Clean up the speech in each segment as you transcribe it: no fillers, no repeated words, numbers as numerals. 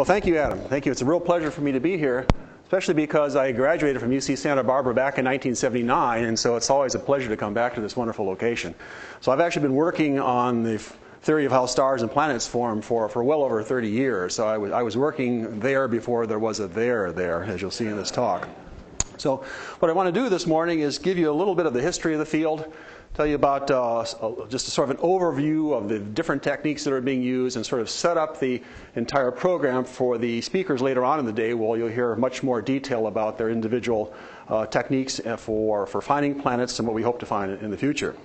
Well, thank you, Adam. Thank you. It's a real pleasure for me to be here, especially because I graduated from UC Santa Barbara back in 1979, and so it's always a pleasure to come back to this wonderful location. So I've actually been working on the theory of how stars and planets form for well over 30 years. So I was working there before there was a there, as you'll see in this talk. So what I want to do this morning is give you a little bit of the history of the field, tell you about just a sort of an overview of the different techniques that are being used, and sort of set up the entire program for the speakers later on in the day, where you'll hear much more detail about their individual techniques for finding planets and what we hope to find in the future.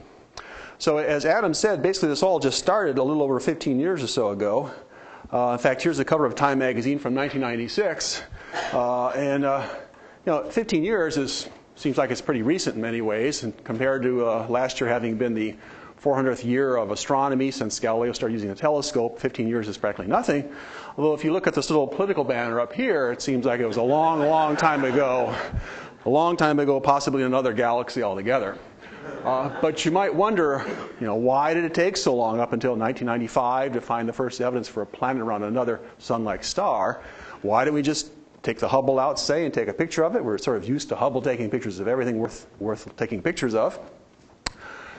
So as Adam said, basically this all just started a little over 15 years or so ago. In fact, here's the cover of Time magazine from 1996. You know, 15 years seems like it's pretty recent in many ways, and compared to last year having been the 400th year of astronomy since Galileo started using a telescope, 15 years is practically nothing. Although if you look at this little political banner up here, it seems like it was a long, long time ago. A long time ago, possibly in another galaxy altogether. But you might wonder, you know, why did it take so long up until 1995 to find the first evidence for a planet around another sun-like star? Why did we just take the Hubble out, say, and take a picture of it? We're sort of used to Hubble taking pictures of everything worth taking pictures of.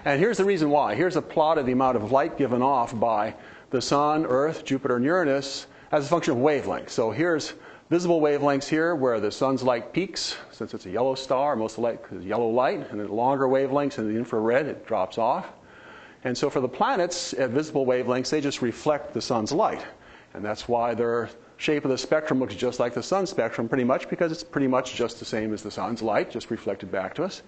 And here's the reason why. Here's a plot of the amount of light given off by the Sun, Earth, Jupiter, and Uranus as a function of wavelength. So here's visible wavelengths here where the Sun's light peaks. Since it's a yellow star, most of the light is yellow light. And at longer wavelengths in the infrared, it drops off. And so for the planets at visible wavelengths, they just reflect the Sun's light. And that's why they're shape of the spectrum looks just like the sun's spectrum, pretty much, because it's pretty much just the same as the sun's light, just reflected back to us.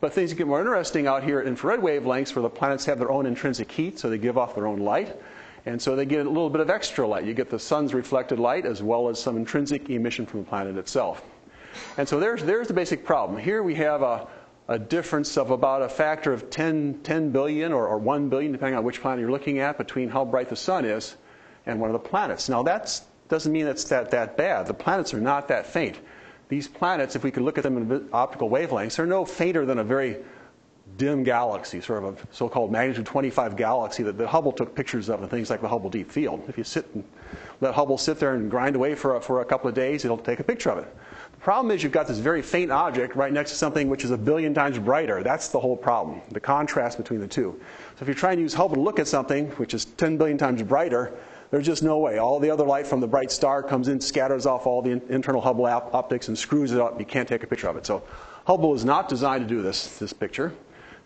But things get more interesting out here at infrared wavelengths, where the planets have their own intrinsic heat, so they give off their own light. And so they get a little bit of extra light. You get the sun's reflected light as well as some intrinsic emission from the planet itself. And so there's the basic problem. Here we have a difference of about a factor of 10 billion or 1 billion, depending on which planet you're looking at, between how bright the sun is and one of the planets. Now that's doesn't mean it's that bad. The planets are not that faint. These planets, if we could look at them in optical wavelengths, are no fainter than a very dim galaxy, sort of a so-called magnitude 25 galaxy that the Hubble took pictures of and things like the Hubble Deep Field. If you sit and let Hubble sit there and grind away for a couple of days, it'll take a picture of it. The problem is you've got this very faint object right next to something which is a billion times brighter. That's the whole problem, the contrast between the two. So if you're trying to use Hubble to look at something which is 10 billion times brighter, there's just no way. All the other light from the bright star comes in, scatters off all the internal Hubble optics and screws it up. You can't take a picture of it. So Hubble is not designed to do this picture.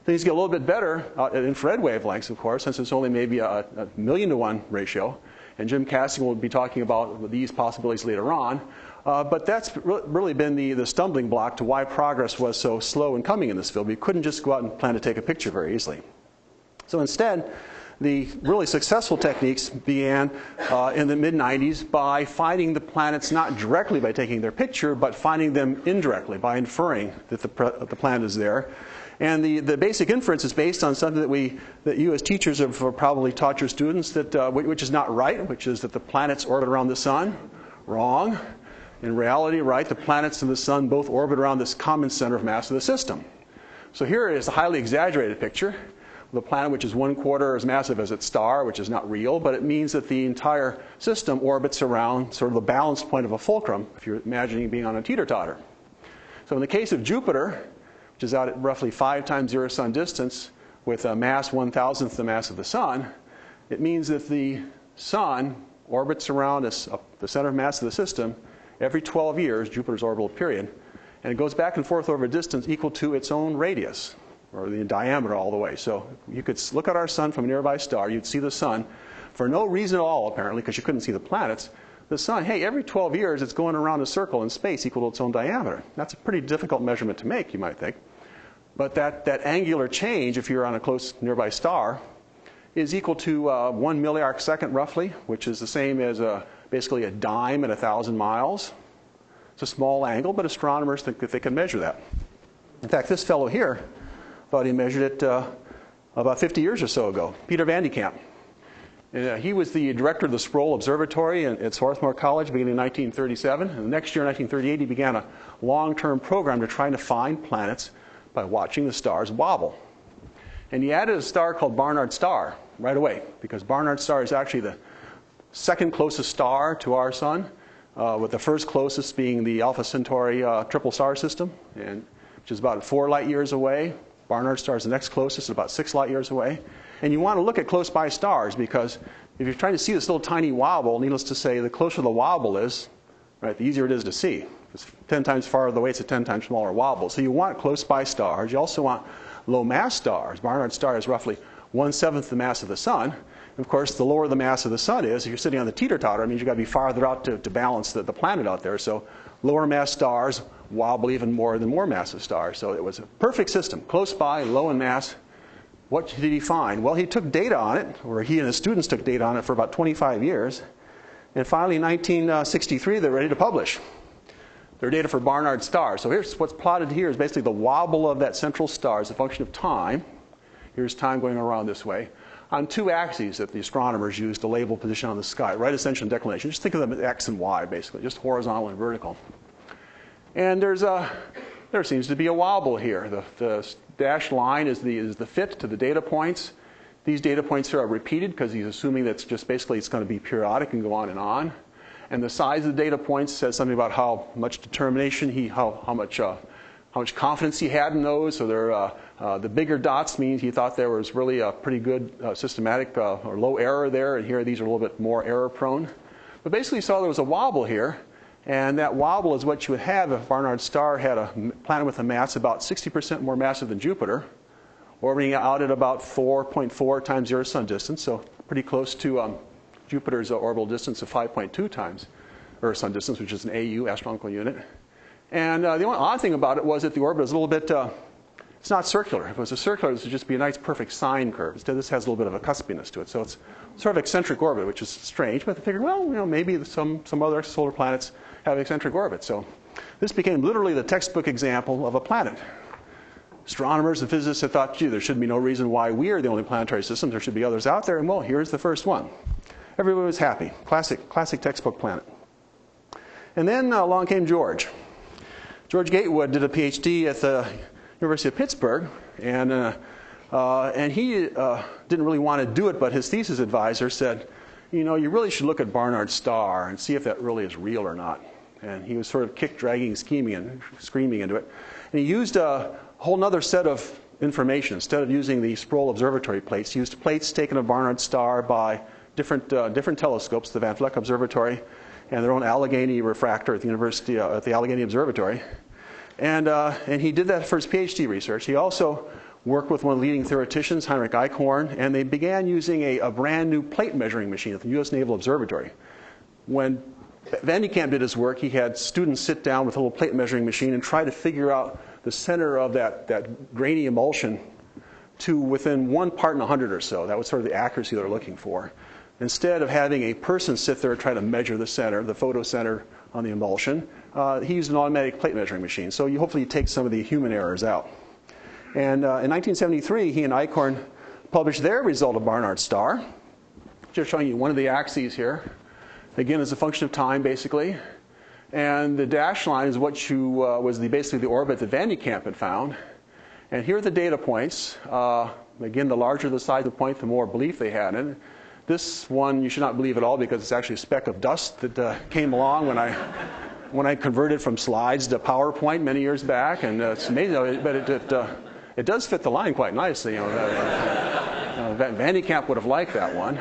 Things get a little bit better at infrared wavelengths, of course, since it's only maybe a 1,000,000 to 1 ratio. And Jim Cassian will be talking about these possibilities later on. But that's really been the stumbling block to why progress was so slow in coming in this field. We couldn't just go out and plan to take a picture very easily. So instead, the really successful techniques began in the mid-90s by finding the planets not directly by taking their picture, but finding them indirectly by inferring that the planet is there. And the basic inference is based on something that you as teachers have probably taught your students, that which is not right, which is that the planets orbit around the sun. Wrong. In reality, right, the planets and the sun both orbit around this common center of mass of the system. So here is a highly exaggerated picture. The planet, which is 1/4 as massive as its star, which is not real, but it means that the entire system orbits around sort of the balanced point of a fulcrum, if you're imagining being on a teeter-totter. So in the case of Jupiter, which is out at roughly 5 times the Earth-Sun distance, with a mass 1,000th the mass of the sun, it means that the sun orbits around the center of mass of the system every 12 years, Jupiter's orbital period, and it goes back and forth over a distance equal to its own radius, or the diameter all the way. So you could look at our sun from a nearby star. You'd see the sun for no reason at all, apparently, because you couldn't see the planets. The sun, hey, every 12 years, it's going around a circle in space equal to its own diameter. That's a pretty difficult measurement to make, you might think. But that angular change, if you're on a close nearby star, is equal to 1 milliarc second, roughly, which is the same as basically a dime at 1,000 miles. It's a small angle, but astronomers think that they can measure that. In fact, this fellow here, he measured it about 50 years or so ago, Peter Van de Kamp. And, he was the director of the Sproul Observatory at Swarthmore College beginning in 1937. And the next year, 1938, he began a long-term program to try to find planets by watching the stars wobble. And he added a star called Barnard Star right away, because Barnard Star is actually the second closest star to our sun. with the first closest being the Alpha Centauri triple star system, which is about 4 light years away. Barnard Star is the next closest, about 6 light years away. And you want to look at close by stars, because if you're trying to see this little tiny wobble, needless to say, the closer the wobble is, right, the easier it is to see. It's 10 times farther away, it's a 10 times smaller wobble. So you want close by stars. You also want low mass stars. Barnard Star is roughly 1/7 the mass of the sun. And of course, the lower the mass of the sun is, if you're sitting on the teeter-totter, it means you've got to be farther out to balance the planet out there. So lower mass stars wobble even more than more massive stars. So it was a perfect system, close by, low in mass. What did he find? Well, he took data on it, or he and his students took data on it for about 25 years. And finally, in 1963, they're ready to publish their data for Barnard Star. So here's what's plotted here is basically the wobble of that central star as a function of time. Here's time going around this way on two axes that the astronomers use to label position on the sky, right ascension and declination. Just think of them as X and Y, basically, just horizontal and vertical. And there seems to be a wobble here. The dashed line is the fit to the data points. These data points here are repeated because he's assuming that's just basically it's going to be periodic and go on and on. And the size of the data points says something about how much determination how much confidence he had in those. So the bigger dots means he thought there was really a pretty good systematic or low error there. And here these are a little bit more error prone. But basically he saw there was a wobble here. And that wobble is what you would have if Barnard Star had a planet with a mass about 60% more massive than Jupiter, orbiting out at about 4.4 times the Earth's sun distance, so pretty close to Jupiter's orbital distance of 5.2 times Earth's sun distance, which is an AU, astronomical unit. And the only odd thing about it was that the orbit was a little bit, it's not circular. If it was a circular, this would just be a nice perfect sine curve. Instead, this has a little bit of a cuspiness to it. So it's sort of eccentric orbit, which is strange. But they figured, well, you know, maybe some other solar planets have eccentric orbits. So this became literally the textbook example of a planet. Astronomers and physicists had thought, gee, there should be no reason why we are the only planetary system. There should be others out there. And well, here's the first one. Everybody was happy. Classic textbook planet. And then along came George. George Gatewood did a PhD at the University of Pittsburgh, and he didn't really want to do it, but his thesis advisor said, you know, you really should look at Barnard Star and see if that really is real or not. And he was sort of kick-dragging, scheming, and screaming into it. And he used a whole other set of information. Instead of using the Sproul Observatory plates, he used plates taken of Barnard Star by different telescopes, the Van Vleck Observatory and their own Allegheny refractor at the University at the Allegheny Observatory. And he did that for his PhD research. He also worked with one of the leading theoreticians, Heinrich Eichhorn, and they began using a brand new plate measuring machine at the U.S. Naval Observatory. When Van de Kamp did his work, he had students sit down with a little plate measuring machine and try to figure out the center of that grainy emulsion to within 1 part in 100 or so. That was sort of the accuracy they're looking for. Instead of having a person sit there and try to measure the center, the photo center on the emulsion, he used an automatic plate measuring machine. So you hopefully take some of the human errors out. And in 1973, he and Eichhorn published their result of Barnard Star. Just showing you one of the axes here. Again, it's a function of time, basically. And the dashed line is what was basically the orbit that Van de Kamp had found. And here are the data points. Again, the larger the size of the point, the more belief they had in it. This one you should not believe at all because it's actually a speck of dust that came along when I converted from slides to PowerPoint many years back, and it's amazing. But it does fit the line quite nicely. You know, Van de Kamp would have liked that one.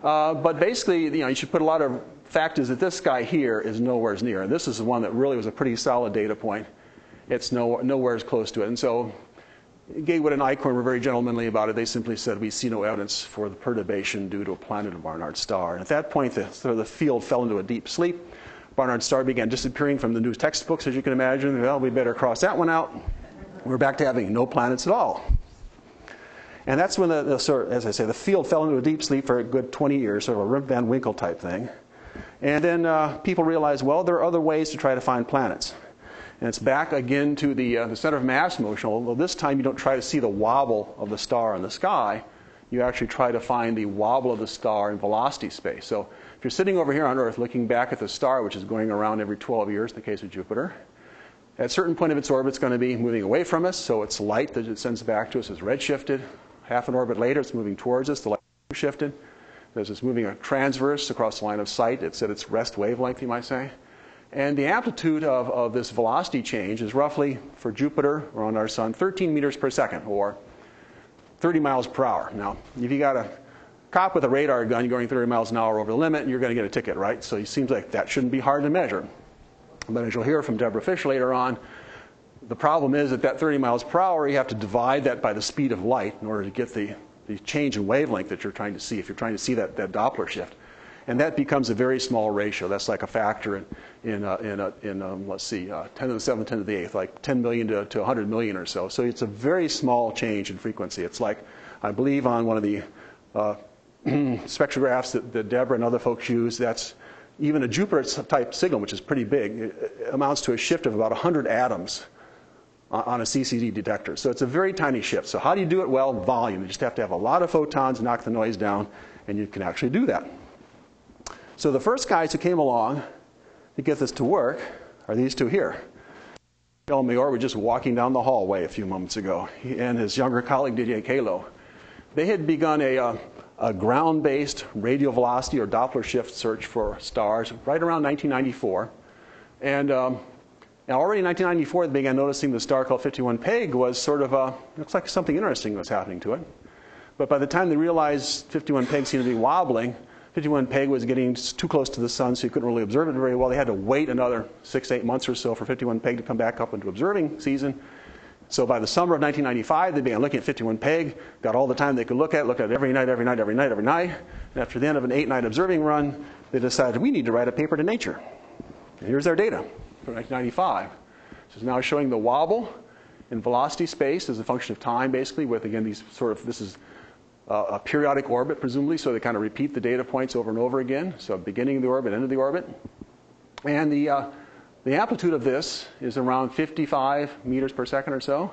But basically, you know, you should put a lot of factors that this guy here is nowhere near, and this is the one that really was a pretty solid data point. It's nowhere as close to it, and so. Gatewood and Eichhorn were very gentlemanly about it. They simply said, we see no evidence for the perturbation due to a planet of Barnard Star. And at that point, the field fell into a deep sleep. Barnard Star began disappearing from the new textbooks, as you can imagine. Well, we better cross that one out. We're back to having no planets at all. And that's when, as I say, the field fell into a deep sleep for a good 20 years, sort of a Rip Van Winkle type thing. And then people realized, well, there are other ways to try to find planets. And it's back again to the center of mass motion, although this time you don't try to see the wobble of the star in the sky. You actually try to find the wobble of the star in velocity space. So if you're sitting over here on Earth looking back at the star, which is going around every 12 years in the case of Jupiter, at a certain point of its orbit, it's going to be moving away from us. So its light that it sends back to us is redshifted. Half an orbit later, it's moving towards us. The light is shifted. There's this moving a transverse across the line of sight. It's at its rest wavelength, you might say. And the amplitude of this velocity change is roughly, for Jupiter around our sun, 13 meters per second, or 30 miles per hour. Now, if you got a cop with a radar gun going 30 miles an hour over the limit, you're going to get a ticket, right? So it seems like that shouldn't be hard to measure. But as you'll hear from Deborah Fisher later on, the problem is that 30 miles per hour, you have to divide that by the speed of light in order to get the change in wavelength that you're trying to see, if you're trying to see that Doppler shift. And that becomes a very small ratio. That's like a factor in let's see, 10 to the 7th, 10 to the 8th, like 10 million to 100 million or so. So it's a very small change in frequency. It's like, I believe on one of the spectrographs that Deborah and other folks use, that's even a Jupiter-type signal, which is pretty big, it amounts to a shift of about 100 atoms on a CCD detector. So it's a very tiny shift. So how do you do it? Well, volume. You just have to have a lot of photons, knock the noise down, and you can actually do that. So the first guys who came along to get this to work are these two here. Del Mayor were just walking down the hallway a few moments ago. He and his younger colleague, Didier Calo. They had begun a ground-based radial velocity or Doppler shift search for stars right around 1994. And already in 1994, they began noticing the star called 51 Peg was sort of looks like something interesting was happening to it. But by the time they realized 51 Peg seemed to be wobbling, 51 Peg was getting too close to the sun, so you couldn't really observe it very well. They had to wait another 6 to 8 months or so for 51 Peg to come back up into observing season. So by the summer of 1995, they began looking at 51 Peg, got all the time they could look at it, looked at it every night. And after the end of an 8-night observing run, they decided we need to write a paper to Nature. And here's their data for 1995. This is now showing the wobble in velocity space as a function of time, basically, with, again, these sort of, this is a periodic orbit, presumably, so they kind of repeat the data points over and over again. So beginning of the orbit, end of the orbit. And the amplitude of this is around 55 meters per second or so.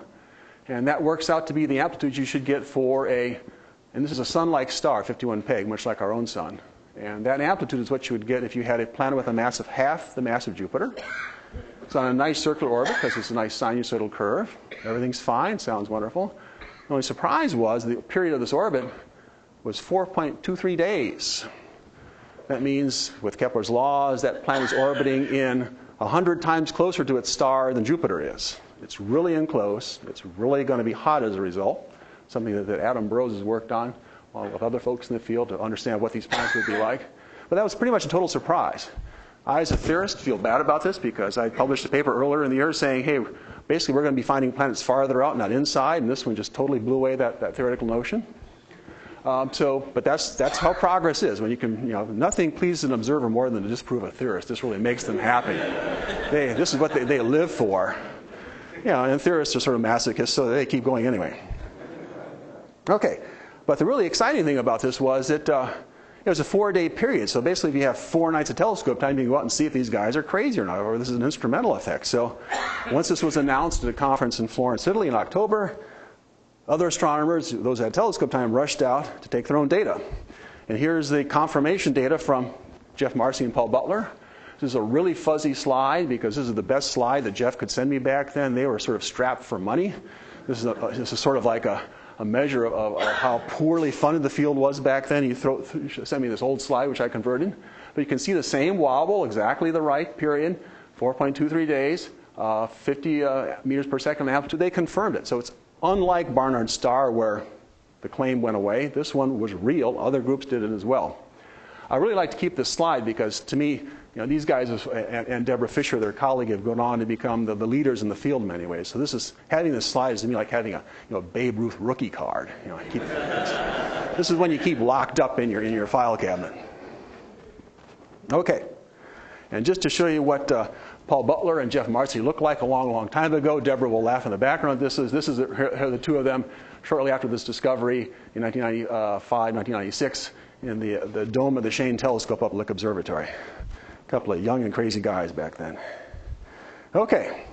And that works out to be the amplitude you should get for a, and this is a sun-like star, 51 Peg, much like our own sun. And that amplitude is what you would get if you had a planet with a mass of half the mass of Jupiter. It's on a nice circular orbit because it's a nice sinusoidal curve. Everything's fine, sounds wonderful. The only surprise was the period of this orbit was 4.23 days. That means, with Kepler's laws, that planet is orbiting in 100 times closer to its star than Jupiter is. It's really in close. It's really going to be hot as a result, something that Adam Burrows has worked on along with other folks in the field to understand what these planets would be like. But that was pretty much a total surprise. I, as a theorist, feel bad about this because I published a paper earlier in the year saying, hey, basically we're going to be finding planets farther out, not inside, and this one just totally blew away that theoretical notion. But that's how progress is. When you can, nothing pleases an observer more than to disprove a theorist. This really makes them happy. This is what they live for. And theorists are sort of masochists, so they keep going anyway. Okay, but the really exciting thing about this was that it was a 4-day period. So basically, if you have 4 nights of telescope time, you can go out and see if these guys are crazy or not, or this is an instrumental effect. So once this was announced at a conference in Florence, Italy in October, other astronomers, those who had telescope time, rushed out to take their own data. And here's the confirmation data from Jeff Marcy and Paul Butler. This is a really fuzzy slide because this is the best slide that Jeff could send me back then. They were sort of strapped for money. This is sort of like a measure of how poorly funded the field was back then. He sent me this old slide, which I converted. But you can see the same wobble, exactly the right period, 4.23 days, 50 meters per second amplitude. They confirmed it. So it's unlike Barnard Star, where the claim went away, this one was real. Other groups did it as well. I really like to keep this slide because, to me, these guys and Deborah Fisher, their colleague, have gone on to become the leaders in the field in many ways. So this is, having this slide is to me like having a Babe Ruth rookie card. This is when you keep locked up in your file cabinet. Okay, and just to show you what Paul Butler and Jeff Marcy looked like a long, long time ago. Deborah will laugh in the background. This is the two of them shortly after this discovery in 1995, 1996 in the dome of the Shane Telescope up at Lick Observatory. A couple of young and crazy guys back then. Okay.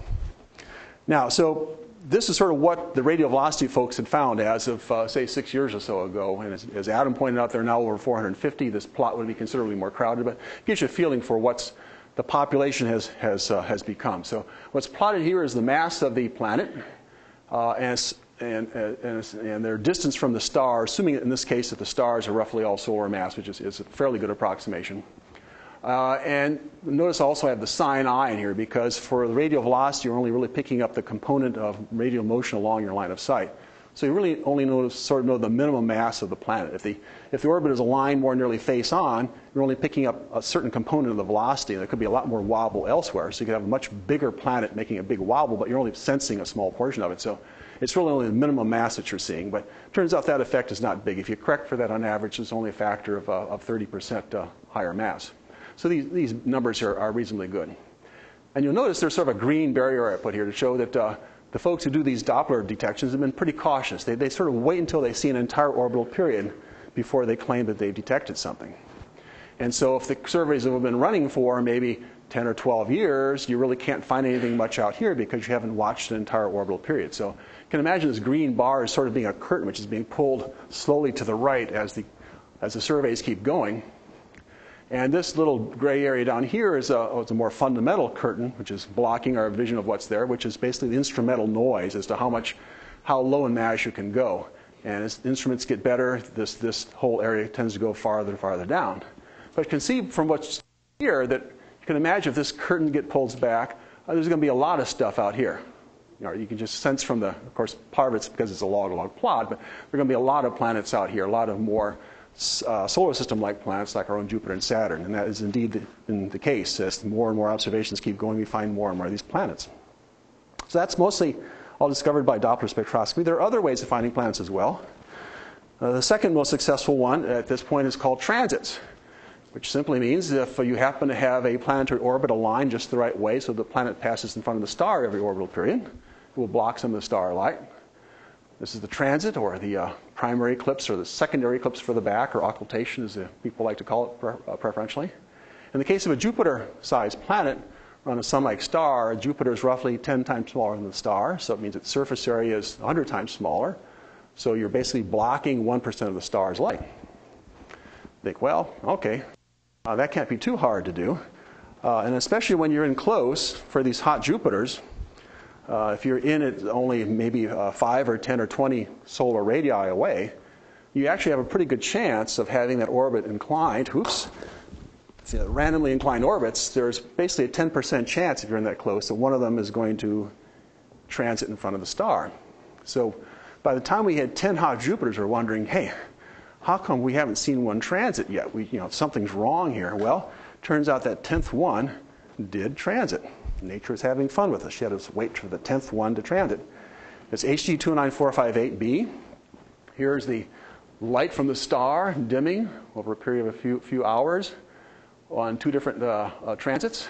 Now, so this is sort of what the radial velocity folks had found as of, say, 6 years or so ago. And as Adam pointed out, they're now over 450. This plot would be considerably more crowded, but it gives you a feeling for what's the population has become. So what's plotted here is the mass of the planet, and and their distance from the star, assuming in this case that the stars are roughly all solar mass, which is a fairly good approximation. And notice I also have the sine I in here because for the radial velocity, you're only really picking up the component of radial motion along your line of sight. So you really only sort of know the minimum mass of the planet. If the orbit is aligned more nearly face on, you're only picking up a certain component of the velocity. There could be a lot more wobble elsewhere. So you could have a much bigger planet making a big wobble, but you're only sensing a small portion of it. So it's really only the minimum mass that you're seeing. But it turns out that effect is not big. If you correct for that on average, it's only a factor of 30% higher mass. So these numbers are reasonably good. And you'll notice there's sort of a green barrier I put here to show that the folks who do these Doppler detections have been pretty cautious. They sort of wait until they see an entire orbital period before they claim that they've detected something. And so if the surveys have been running for maybe 10 or 12 years, you really can't find anything much out here because you haven't watched an entire orbital period. So you can imagine this green bar is sort of being a curtain which is being pulled slowly to the right as the surveys keep going. And this little gray area down here is a more fundamental curtain, which is blocking our vision of what's there, which is basically the instrumental noise as to how low in mass you can go. And as the instruments get better, this whole area tends to go farther and farther down. But you can see from what's here that you can imagine if this curtain gets pulled back, there's going to be a lot of stuff out here. You can just sense from of course, part of it's because it's a log-log plot, but there are going to be a lot of planets out here, a lot of more solar system-like planets like our own Jupiter and Saturn. And that is indeed the case. As more and more observations keep going, we find more and more of these planets. So that's mostly all discovered by Doppler spectroscopy. There are other ways of finding planets as well. The second most successful one at this point is called transits, which simply means if you happen to have a planetary orbit aligned just the right way so the planet passes in front of the star every orbital period, it will block some of the starlight. This is the transit, or the primary eclipse, or the secondary eclipse for the back, or occultation, as people like to call it preferentially. In the case of a Jupiter-sized planet on a Sun-like star, Jupiter is roughly 10 times smaller than the star, so it means its surface area is 100 times smaller. So you're basically blocking 1% of the star's light. Think, well, okay, that can't be too hard to do. And especially when you're in close for these hot Jupiters, if you're in it only maybe 5 or 10 or 20 solar radii away, you actually have a pretty good chance of having that orbit inclined. Oops. See, randomly inclined orbits, there's basically a 10% chance if you're in that close that one of them is going to transit in front of the star. So by the time we had 10 hot Jupiters, we're wondering, hey, how come we haven't seen one transit yet? Something's wrong here. Well, turns out that 10th one did transit. Nature is having fun with us. She had us wait for the 10th one to transit. It's HD 209458B. Here's the light from the star dimming over a period of a few hours on two different transits.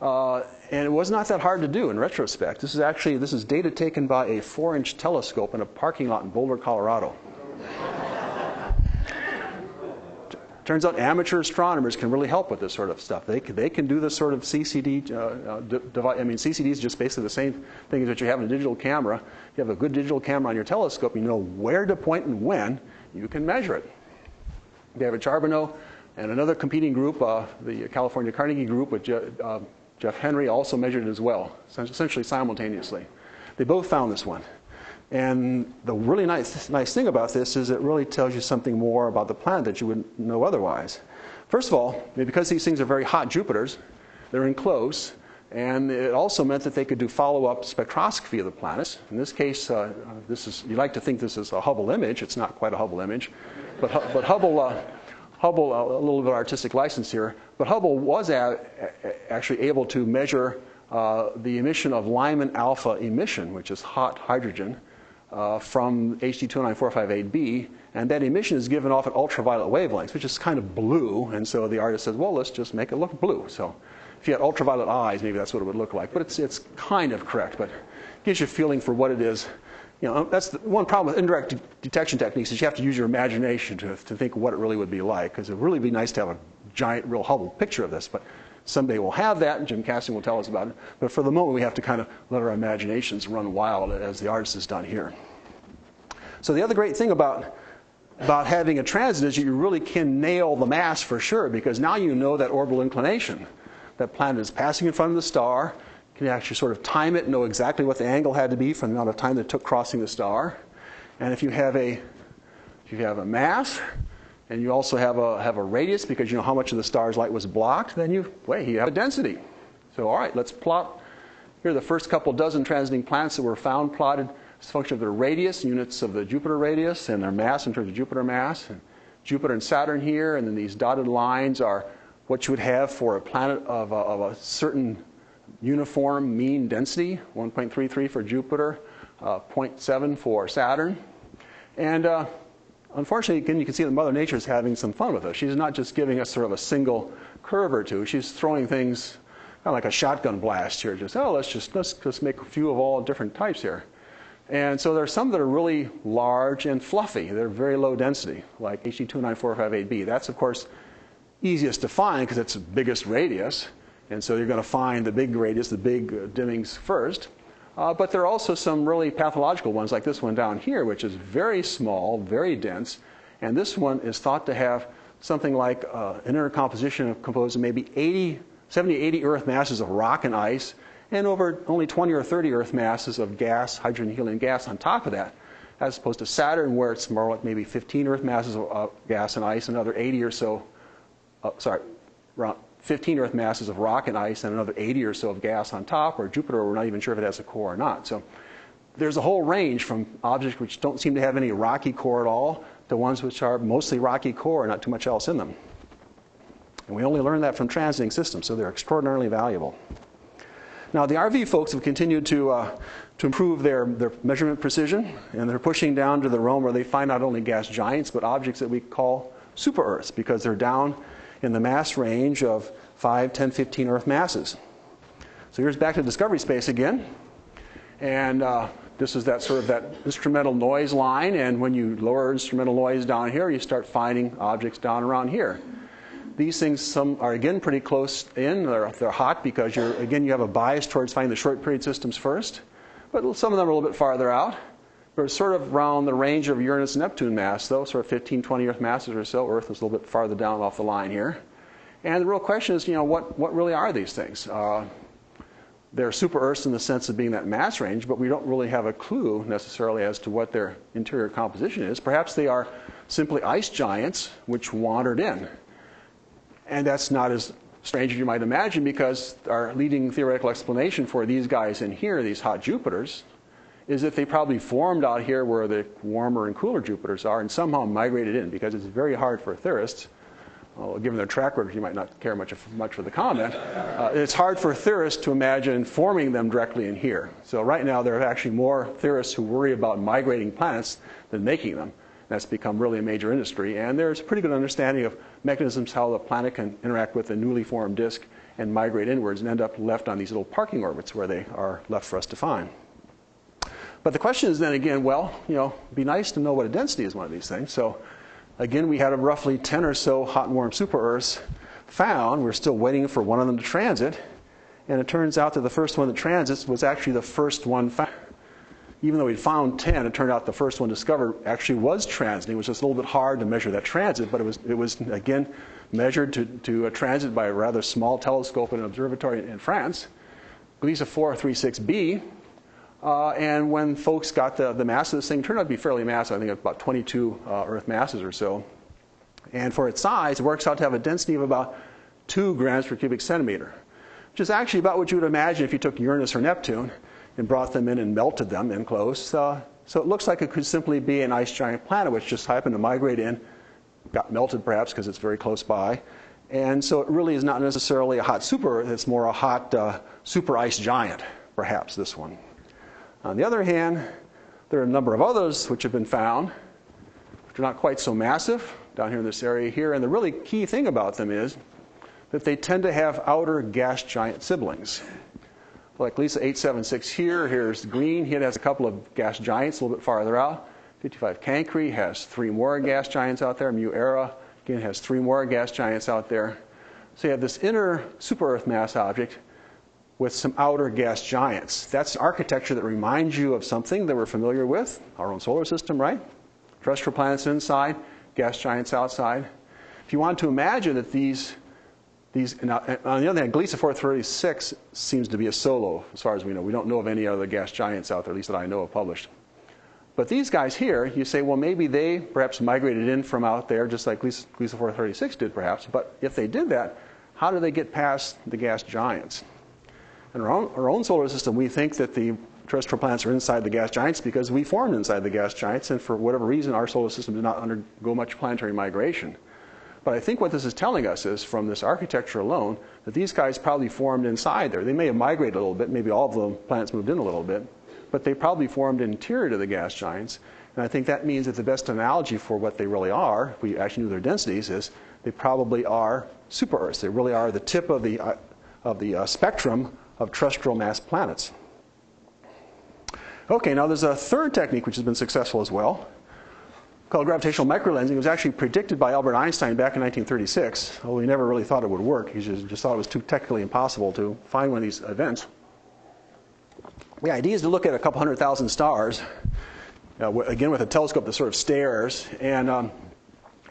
And it was not that hard to do in retrospect. This is data taken by a 4-inch telescope in a parking lot in Boulder, Colorado. Turns out amateur astronomers can really help with this sort of stuff. They can do this sort of CCD device. I mean, CCD is just basically the same thing as what you have in a digital camera. If you have a good digital camera on your telescope, you know where to point and when, you can measure it. David Charbonneau and another competing group, the California Carnegie group with Jeff Henry, also measured it as well, essentially simultaneously. They both found this one. And the really nice thing about this is it really tells you something more about the planet that you wouldn't know otherwise. First of all, because these things are very hot Jupiters, they're in close, and it also meant that they could do follow-up spectroscopy of the planets. In this case, you like to think this is a Hubble image. It's not quite a Hubble image, but Hubble, a little bit of artistic license here. But Hubble was actually able to measure the emission of Lyman alpha emission, which is hot hydrogen, from HD 209458B, and that emission is given off at ultraviolet wavelengths, which is kind of blue, and so the artist says, well, let's just make it look blue. So if you had ultraviolet eyes, maybe that's what it would look like, but it's kind of correct, but it gives you a feeling for what it is. That's the one problem with indirect detection techniques is you have to use your imagination to think what it really would be like, because it would really be nice to have a giant real Hubble picture of this, but someday we'll have that, and Jim Casting will tell us about it. But for the moment, we have to kind of let our imaginations run wild, as the artist has done here. So the other great thing about having a transit is you really can nail the mass for sure, because now you know that orbital inclination. That planet is passing in front of the star. can actually sort of time it and know exactly what the angle had to be from the amount of time that it took crossing the star. And if you have a mass and you also have a radius, because you know how much of the star's light was blocked, then you have a density. So all right, let's plot here the first couple dozen transiting planets that were found plotted as a function of their radius, units of the Jupiter radius, and their mass in terms of Jupiter mass, and Jupiter and Saturn here, and then these dotted lines are what you would have for a planet of a certain uniform mean density, 1.33 for Jupiter, 0.7 for Saturn. And unfortunately, again, you can see that Mother Nature is having some fun with us. She's not just giving us sort of a single curve or two. She's throwing things kind of like a shotgun blast here. Just, oh, let's make a few of all different types here. And so there are some that are really large and fluffy. They're very low density, like HD 209458B. That's, of course, easiest to find because it's the biggest radius. And so you're going to find the big radius, the big dimmings first. But there are also some really pathological ones, like this one down here, which is very small, very dense. And this one is thought to have something like an inner composition composed of maybe 70 to 80 Earth masses of rock and ice, and over only 20 or 30 Earth masses of gas, hydrogen, helium gas on top of that, as opposed to Saturn, where it's more like maybe 15 Earth masses of gas and ice, another 80 or so, around 15 Earth masses of rock and ice, and another 80 or so of gas on top, or Jupiter, we're not even sure if it has a core or not. So there's a whole range from objects which don't seem to have any rocky core at all to ones which are mostly rocky core and not too much else in them. And we only learn that from transiting systems, so they're extraordinarily valuable. Now, the RV folks have continued to improve their measurement precision, and they're pushing down to the realm where they find not only gas giants, but objects that we call super-Earths, because they're down in the mass range of 5, 10, 15 Earth masses. So here's back to discovery space again. And this is that sort of that instrumental noise line, and when you lower instrumental noise down here, you start finding objects down around here. These things, some are again pretty close in. They're hot because you have a bias towards finding the short period systems first, but some of them are a little bit farther out. They're sort of around the range of Uranus and Neptune mass, though, sort of 15, 20 Earth masses or so. Earth is a little bit farther down off the line here. And the real question is, you know, what really are these things? They're super-Earths in the sense of being that mass range, but we don't really have a clue necessarily as to what their interior composition is. Perhaps they are simply ice giants which wandered in. And that's not as strange as you might imagine, because our leading theoretical explanation for these guys in here, these hot Jupiters, is that they probably formed out here where the warmer and cooler Jupiters are and somehow migrated in, because it's very hard for theorists, well, given their track record, you might not care much for the comment, it's hard for theorists to imagine forming them directly in here. So right now there are actually more theorists who worry about migrating planets than making them. That's become really a major industry, and there's a pretty good understanding of mechanisms how the planet can interact with a newly formed disk and migrate inwards and end up left on these little parking orbits where they are left for us to find. But the question is then again, well, you know, it'd be nice to know what a density is, one of these things. So again, we had a roughly 10 or so hot and warm super-Earths found. We're still waiting for one of them to transit, and it turns out that the first one that transits was actually the first one found. Even though we'd found 10, it turned out the first one discovered actually was transiting. It was just a little bit hard to measure that transit, but it was again measured to a transit by a rather small telescope in an observatory in France, Gliese 436b. And when folks got the mass of this thing, it turned out to be fairly massive. I think it's about 22 Earth masses or so. And for its size, it works out to have a density of about 2 grams per cubic centimeter, which is actually about what you would imagine if you took Uranus or Neptune and brought them in and melted them in close. So it looks like it could simply be an ice giant planet which just happened to migrate in, got melted perhaps because it's very close by. And so it really is not necessarily a hot super-Earth. It's more a hot super-ice giant, perhaps, this one. On the other hand, there are a number of others which have been found, which are not quite so massive, down here in this area here. And the really key thing about them is that they tend to have outer gas giant siblings. Like Lisa 876 here, here's Green. It has a couple of gas giants a little bit farther out. 55 Cancri has 3 more gas giants out there. Mu Era, again, has 3 more gas giants out there. So you have this inner super-Earth mass object with some outer gas giants. That's architecture that reminds you of something that we're familiar with, our own solar system, right? Terrestrial planets inside, gas giants outside. If you want to imagine that these On the other hand, Gliese 436 seems to be a solo, as far as we know. We don't know of any other gas giants out there, at least that I know of, published. But these guys here, you say, well, maybe they perhaps migrated in from out there, just like Gliese 436 did, perhaps. But if they did that, how do they get past the gas giants? In our own solar system, we think that the terrestrial planets are inside the gas giants because we formed inside the gas giants, and for whatever reason, our solar system did not undergo much planetary migration. But I think what this is telling us is, from this architecture alone, that these guys probably formed inside there. They may have migrated a little bit. Maybe all of the planets moved in a little bit. But they probably formed interior to the gas giants. And I think that means that the best analogy for what they really are, if we actually knew their densities, is they probably are super-Earths. They really are the tip of the spectrum of terrestrial mass planets. OK, now there's a third technique which has been successful as well, called gravitational microlensing. It was actually predicted by Albert Einstein back in 1936, although he never really thought it would work. He just thought it was too technically impossible to find one of these events. The idea is to look at a couple 100,000 stars, again with a telescope that sort of stares, and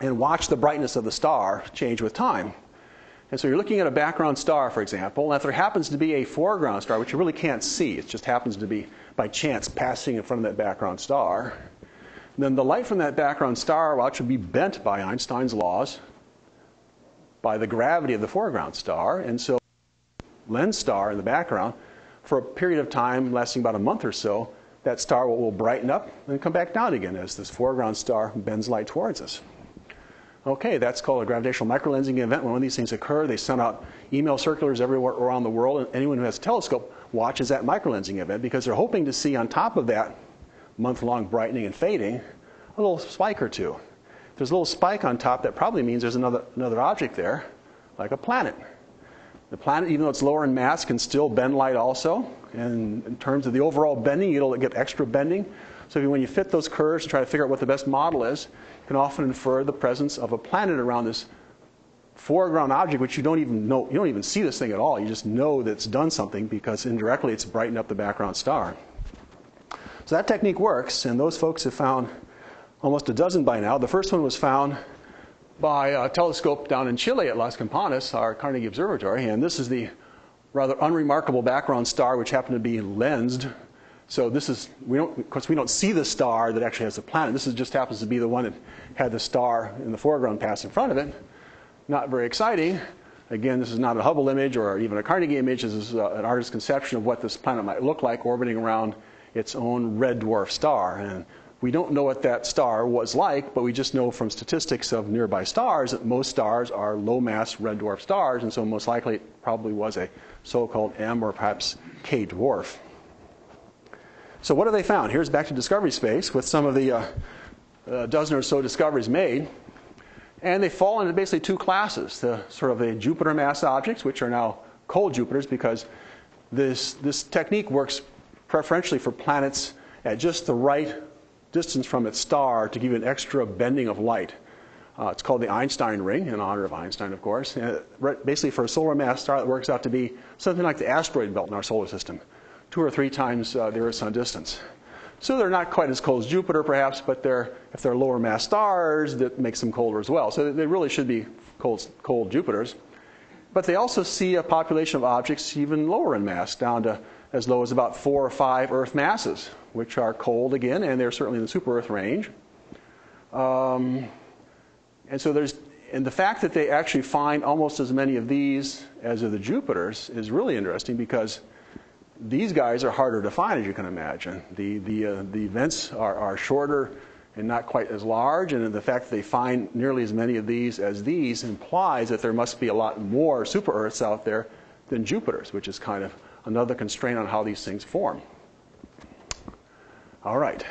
watch the brightness of the star change with time. And so you're looking at a background star, for example, and if there happens to be a foreground star, which you really can't see, it just happens to be by chance passing in front of that background star, then the light from that background star will actually be bent by Einstein's laws by the gravity of the foreground star. And so lens star in the background, for a period of time lasting about a month or so, that star will brighten up and come back down again as this foreground star bends light towards us. OK, that's called a gravitational microlensing event. When one of these things occur, they send out email circulars everywhere around the world, and anyone who has a telescope watches that microlensing event because they're hoping to see on top of that month-long brightening and fading, a little spike or two. If there's a little spike on top, that probably means there's another object there, like a planet. The planet, even though it's lower in mass, can still bend light also. And in terms of the overall bending, it'll get extra bending. So when you fit those curves and try to figure out what the best model is, you can often infer the presence of a planet around this foreground object, which you don't even know. You don't even see this thing at all. You just know that it's done something because indirectly it's brightened up the background star. So that technique works, and those folks have found almost a dozen by now. The first one was found by a telescope down in Chile at Las Campanas, our Carnegie Observatory. And this is the rather unremarkable background star, which happened to be lensed. So this is, of course, we don't see the star that actually has the planet. This just happens to be the one that had the star in the foreground pass in front of it. Not very exciting. Again, this is not a Hubble image or even a Carnegie image. This is an artist's conception of what this planet might look like orbiting around its own red dwarf star. And we don't know what that star was like, but we just know from statistics of nearby stars that most stars are low-mass red dwarf stars, and so most likely it probably was a so-called M or perhaps K dwarf. So what have they found? Here's back to Discovery Space with some of the dozen or so discoveries made. And they fall into basically two classes, the sort of the Jupiter mass objects, which are now cold Jupiters, because this technique works preferentially for planets at just the right distance from its star to give you an extra bending of light. It's called the Einstein ring, in honor of Einstein, of course. And basically, for a solar mass star, it works out to be something like the asteroid belt in our solar system, 2 or 3 times the Earth's sun distance. So they're not quite as cold as Jupiter, perhaps, but if they're lower mass stars, that makes them colder as well. So they really should be cold Jupiters. But they also see a population of objects even lower in mass, down to as low as about 4 or 5 Earth masses, which are cold again, and they're certainly in the super-Earth range. And the fact that they actually find almost as many of these as of the Jupiters is really interesting because these guys are harder to find, as you can imagine. The events are shorter and not quite as large, and the fact that they find nearly as many of these as these implies that there must be a lot more super-Earths out there than Jupiters, which is kind of another constraint on how these things form. All right.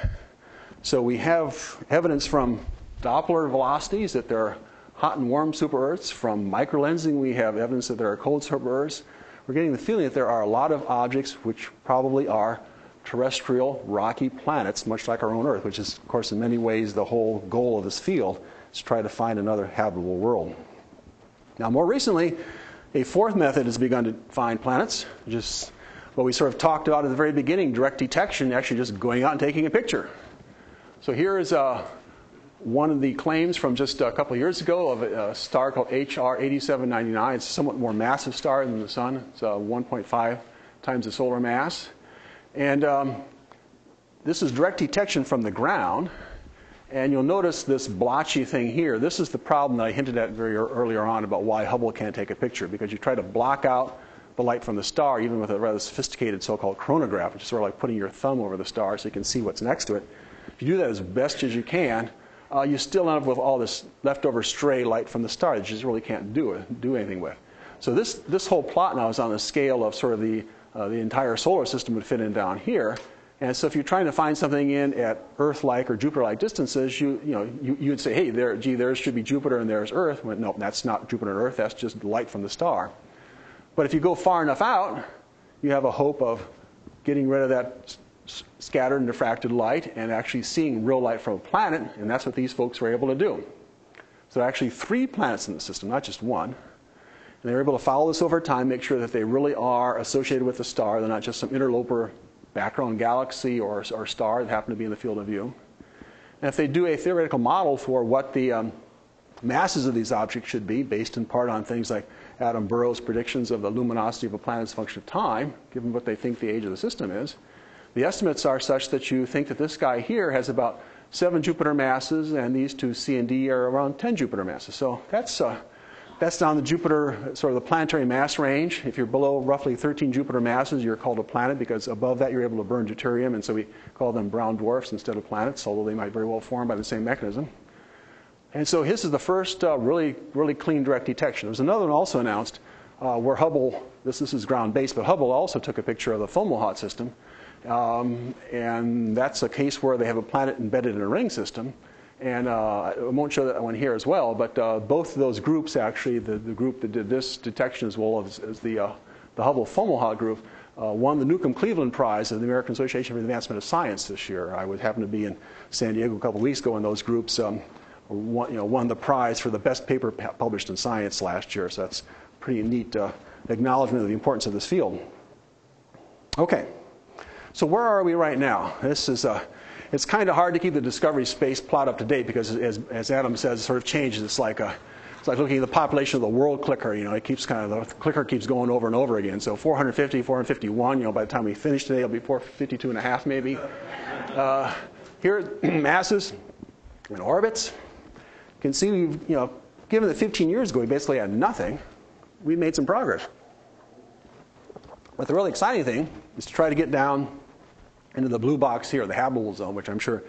So we have evidence from Doppler velocities that there are hot and warm super-Earths. From microlensing, we have evidence that there are cold super-Earths. We're getting the feeling that there are a lot of objects which probably are terrestrial rocky planets, much like our own Earth, which is, of course, in many ways the whole goal of this field, is to try to find another habitable world. Now, more recently, a fourth method has begun to find planets, just what we sort of talked about at the very beginning, direct detection, actually just going out and taking a picture. So here is one of the claims from just a couple of years ago of a star called HR 8799. It's a somewhat more massive star than the Sun. It's 1.5 times the solar mass. And this is direct detection from the ground. And you'll notice this blotchy thing here. This is the problem that I hinted at very earlier on about why Hubble can't take a picture, because you try to block out the light from the star, even with a rather sophisticated so-called chronograph, which is sort of like putting your thumb over the star so you can see what's next to it. If you do that as best as you can, you still end up with all this leftover stray light from the star that you just really can't do anything with. So this whole plot now is on the scale of sort of the entire solar system would fit in down here. And so if you're trying to find something in at Earth-like or Jupiter-like distances, you'd say, hey, there should be Jupiter and there's Earth. Well, no, that's not Jupiter and Earth. That's just light from the star. But if you go far enough out, you have a hope of getting rid of that scattered and diffracted light and actually seeing real light from a planet, and that's what these folks were able to do. So there are actually 3 planets in the system, not just one. And they were able to follow this over time, make sure that they really are associated with the star. They're not just some interloper background galaxy or star that happened to be in the field of view. And if they do a theoretical model for what the masses of these objects should be, based in part on things like Adam Burrow's predictions of the luminosity of a planet as a function of time, given what they think the age of the system is, the estimates are such that you think that this guy here has about 7 Jupiter masses, and these 2 C and D are around 10 Jupiter masses. So that's down the Jupiter, sort of the planetary mass range. If you're below roughly 13 Jupiter masses, you're called a planet, because above that you're able to burn deuterium, and so we call them brown dwarfs instead of planets, although they might very well form by the same mechanism. And so his is the first really clean direct detection. There's another one also announced where Hubble, this is ground-based, but Hubble also took a picture of the Fomalhaut system. And that's a case where they have a planet embedded in a ring system. And I won't show that one here as well, but both of those groups actually, the group that did this detection as well as the Hubble Fomalhaut group, won the Newcomb Cleveland Prize of the American Association for the Advancement of Science this year. I happened to be in San Diego a couple weeks ago, and those groups won the prize for the best paper published in science last year. So that's pretty neat acknowledgement of the importance of this field. Okay, so where are we right now? This is it's kind of hard to keep the discovery space plot up to date because, as Adam says, it sort of changes. It's like looking at the population of the world clicker. It keeps the clicker keeps going over and over again. So 450, 451. By the time we finish today, it'll be 452 and a half maybe. Here, masses and orbits. You can see, given that 15 years ago we basically had nothing, we made some progress. But the really exciting thing is to try to get down into the blue box here, the habitable zone, which I'm sure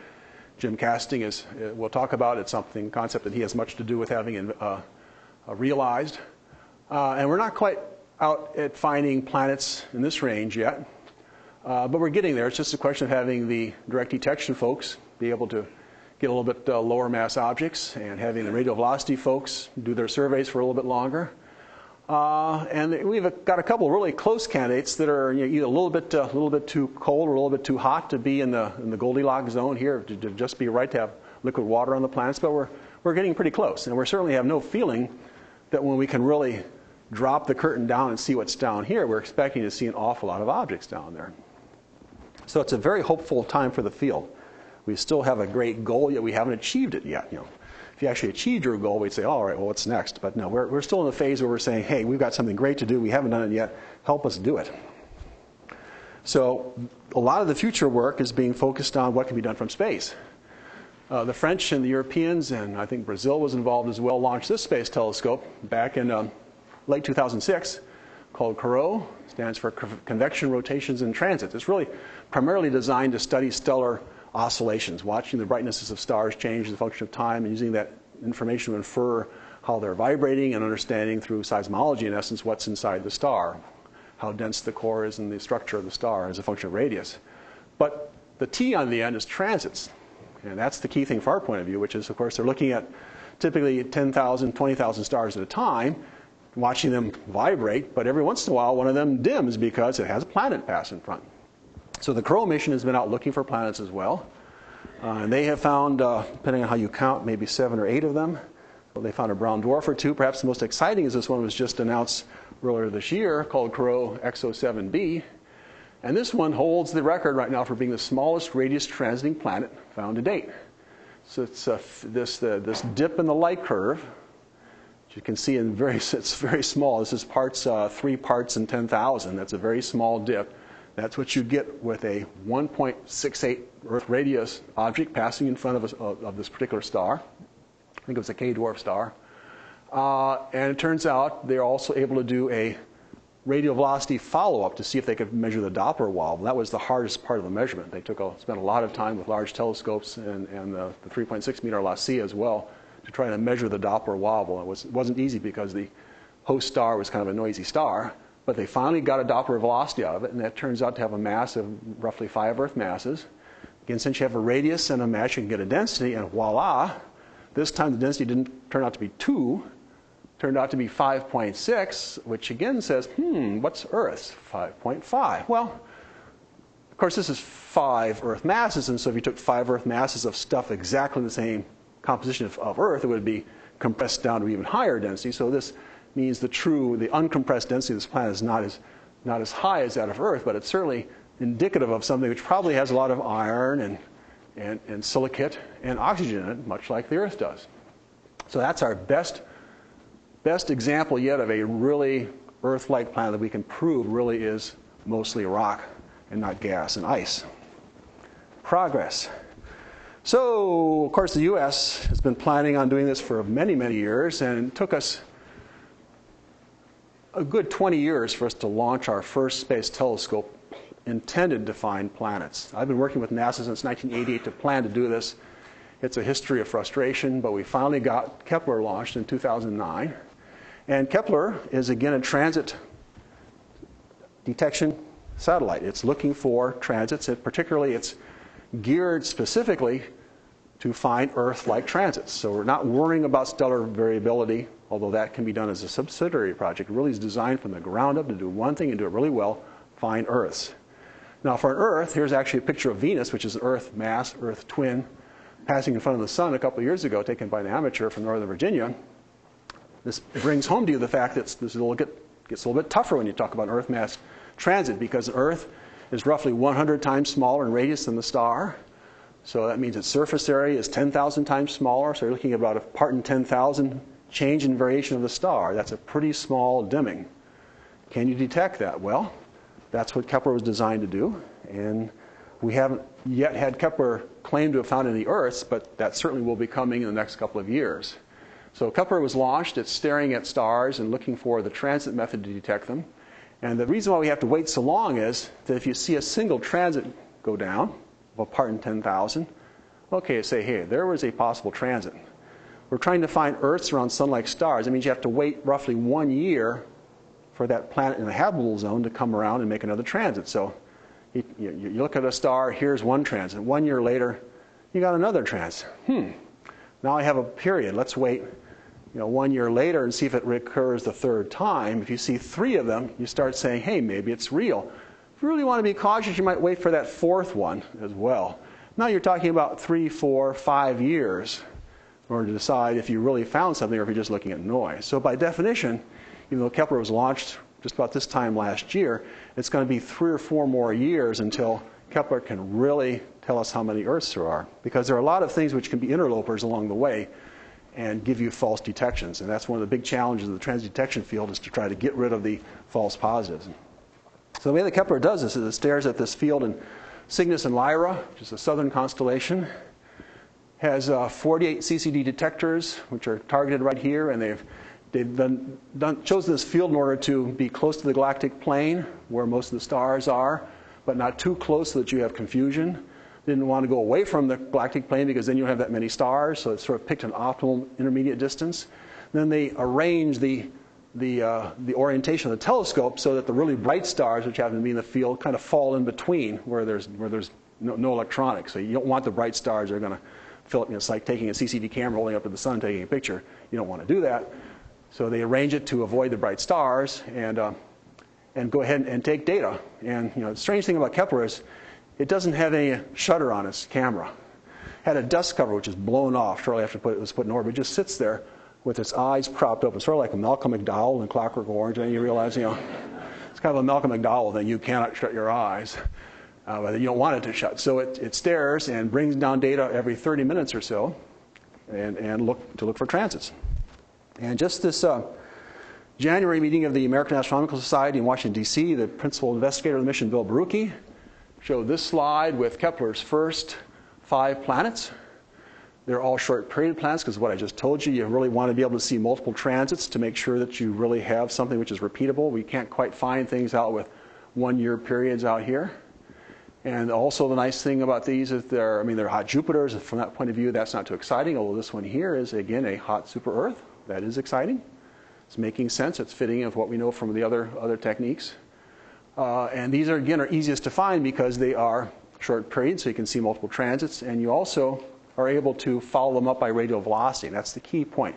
Jim Casting will talk about. It's a concept that he has much to do with having realized. And we're not quite out at finding planets in this range yet, but we're getting there. It's just a question of having the direct detection folks be able to get a little bit lower mass objects, and having the radial velocity folks do their surveys for a little bit longer. And we've got a couple of really close candidates that are either a little bit too cold or a little bit too hot to be in the Goldilocks zone here, to just be right to have liquid water on the planets. But we're getting pretty close, and we certainly have no feeling that when we can really drop the curtain down and see what's down here, we're expecting to see an awful lot of objects down there. So it's a very hopeful time for the field. We still have a great goal, yet we haven't achieved it yet. If you actually achieved your goal, we'd say, all right, well, what's next? But no, we're still in the phase where we're saying, hey, we've got something great to do. We haven't done it yet. Help us do it. So a lot of the future work is being focused on what can be done from space. The French and the Europeans, and I think Brazil was involved as well, launched this space telescope back in late 2006 called Corot. It stands for Convection, Rotations, and Transits. It's really primarily designed to study stellar oscillations, watching the brightnesses of stars change as a function of time, and using that information to infer how they're vibrating, and understanding through seismology, in essence, what's inside the star, how dense the core is and the structure of the star as a function of radius. But the T on the end is transits, and that's the key thing from our point of view, which is, of course, they're looking at typically 10,000, 20,000 stars at a time, watching them vibrate, but every once in a while one of them dims because it has a planet pass in front. So the Corot mission has been out looking for planets as well. And they have found, depending on how you count, maybe 7 or 8 of them. Well, they found a brown dwarf or 2. Perhaps the most exciting is this one was just announced earlier this year, called Corot X07b. And this one holds the record right now for being the smallest radius transiting planet found to date. So it's this dip in the light curve, which you can see in it's very small. This is parts 3 parts in 10,000. That's a very small dip. That's what you get with a 1.68 Earth radius object passing in front of this particular star. I think it was a K-dwarf star. And it turns out they're also able to do a radial velocity follow-up to see if they could measure the Doppler wobble. That was the hardest part of the measurement. They spent a lot of time with large telescopes and the 3.6-meter LASSIA as well to try to measure the Doppler wobble. It wasn't easy because the host star was kind of a noisy star, but they finally got a Doppler velocity out of it, and that turns out to have a mass of roughly 5 Earth masses. Again, since you have a radius and a mass, you can get a density, and voila, this time the density didn't turn out to be 2. Turned out to be 5.6, which again says, what's Earth's? 5.5. Well, of course, this is 5 Earth masses, and so if you took 5 Earth masses of stuff exactly the same composition of Earth, it would be compressed down to even higher density. So this means the uncompressed density of this planet is not as high as that of Earth, but it's certainly indicative of something which probably has a lot of iron and silicate and oxygen in it, much like the Earth does. So that's our best example yet of a really Earth-like planet that we can prove really is mostly rock and not gas and ice. Progress. So, of course, the U.S. has been planning on doing this for many, many years, and it took us a good 20 years for us to launch our first space telescope intended to find planets. I've been working with NASA since 1988 to plan to do this. It's a history of frustration, but we finally got Kepler launched in 2009. And Kepler is, again, a transit detection satellite. It's looking for transits, and particularly it's geared specifically to find Earth-like transits. So we're not worrying about stellar variability, although that can be done as a subsidiary project. It really is designed from the ground up to do one thing and do it really well, find Earths. Now for an Earth, here's actually a picture of Venus, which is an Earth mass, Earth twin, passing in front of the Sun a couple of years ago, taken by an amateur from Northern Virginia. This brings home to you the fact that this gets a little bit tougher when you talk about Earth mass transit, because Earth is roughly 100 times smaller in radius than the star. So that means its surface area is 10,000 times smaller. So you're looking at about a part in 10,000 change in variation of the star. That's a pretty small dimming. Can you detect that? Well, that's what Kepler was designed to do. And we haven't yet had Kepler claim to have found any Earths, but that certainly will be coming in the next couple of years. So Kepler was launched. It's staring at stars and looking for the transit method to detect them. And the reason why we have to wait so long is that if you see a single transit go down, of a part in 10,000, okay, say, hey, there was a possible transit. We're trying to find Earths around Sun-like stars. That means you have to wait roughly 1 year for that planet in the habitable zone to come around and make another transit. So you look at a star, here's one transit. 1 year later, you got another transit. Now I have a period. Let's wait 1 year later and see if it recurs the third time. If you see 3 of them, you start saying, hey, maybe it's real. If you really want to be cautious, you might wait for that 4th one as well. Now you're talking about 3, 4, 5 years in order to decide if you really found something or if you're just looking at noise. So by definition, even though Kepler was launched just about this time last year, it's going to be 3 or 4 more years until Kepler can really tell us how many Earths there are, because there are a lot of things which can be interlopers along the way and give you false detections. And that's one of the big challenges of the transit detection field, is to try to get rid of the false positives. So the way that Kepler does this is it stares at this field in Cygnus and Lyra, which is a southern constellation. Has 48 CCD detectors, which are targeted right here, and they've chosen this field in order to be close to the galactic plane where most of the stars are, but not too close so that you have confusion. They didn't want to go away from the galactic plane because then you don't have that many stars, so it sort of picked an optimal intermediate distance. Then they arranged the orientation of the telescope so that the really bright stars, which happen to be in the field, kind of fall in between where there's no electronics. So you don't want the bright stars that are going to fill up. It's like taking a CCD camera, holding up to the sun, taking a picture. You don't want to do that. So they arrange it to avoid the bright stars and go ahead and take data. And the strange thing about Kepler is it doesn't have any shutter on its camera. It had a dust cover which is blown off shortly after it was put in orbit. It just sits there with its eyes propped up. It's sort of like a Malcolm McDowell in Clockwork Orange. And you realize, it's kind of a Malcolm McDowell thing. You cannot shut your eyes. But you don't want it to shut. So it stares and brings down data every 30 minutes or so and look for transits. And just this January meeting of the American Astronomical Society in Washington, D.C., the principal investigator of the mission, Bill Baruchi, showed this slide with Kepler's first 5 planets. They're all short period planets because what I just told you, you really want to be able to see multiple transits to make sure that you really have something which is repeatable. We can't quite find things out with 1-year periods out here. And also the nice thing about these is they're hot Jupiters. From that point of view, that's not too exciting, although this one here is, again, a hot super Earth. That is exciting. It's making sense. It's fitting of what we know from the other techniques. And these are, again, easiest to find because they are short periods, so you can see multiple transits. And you also are able to follow them up by radial velocity. And that's the key point.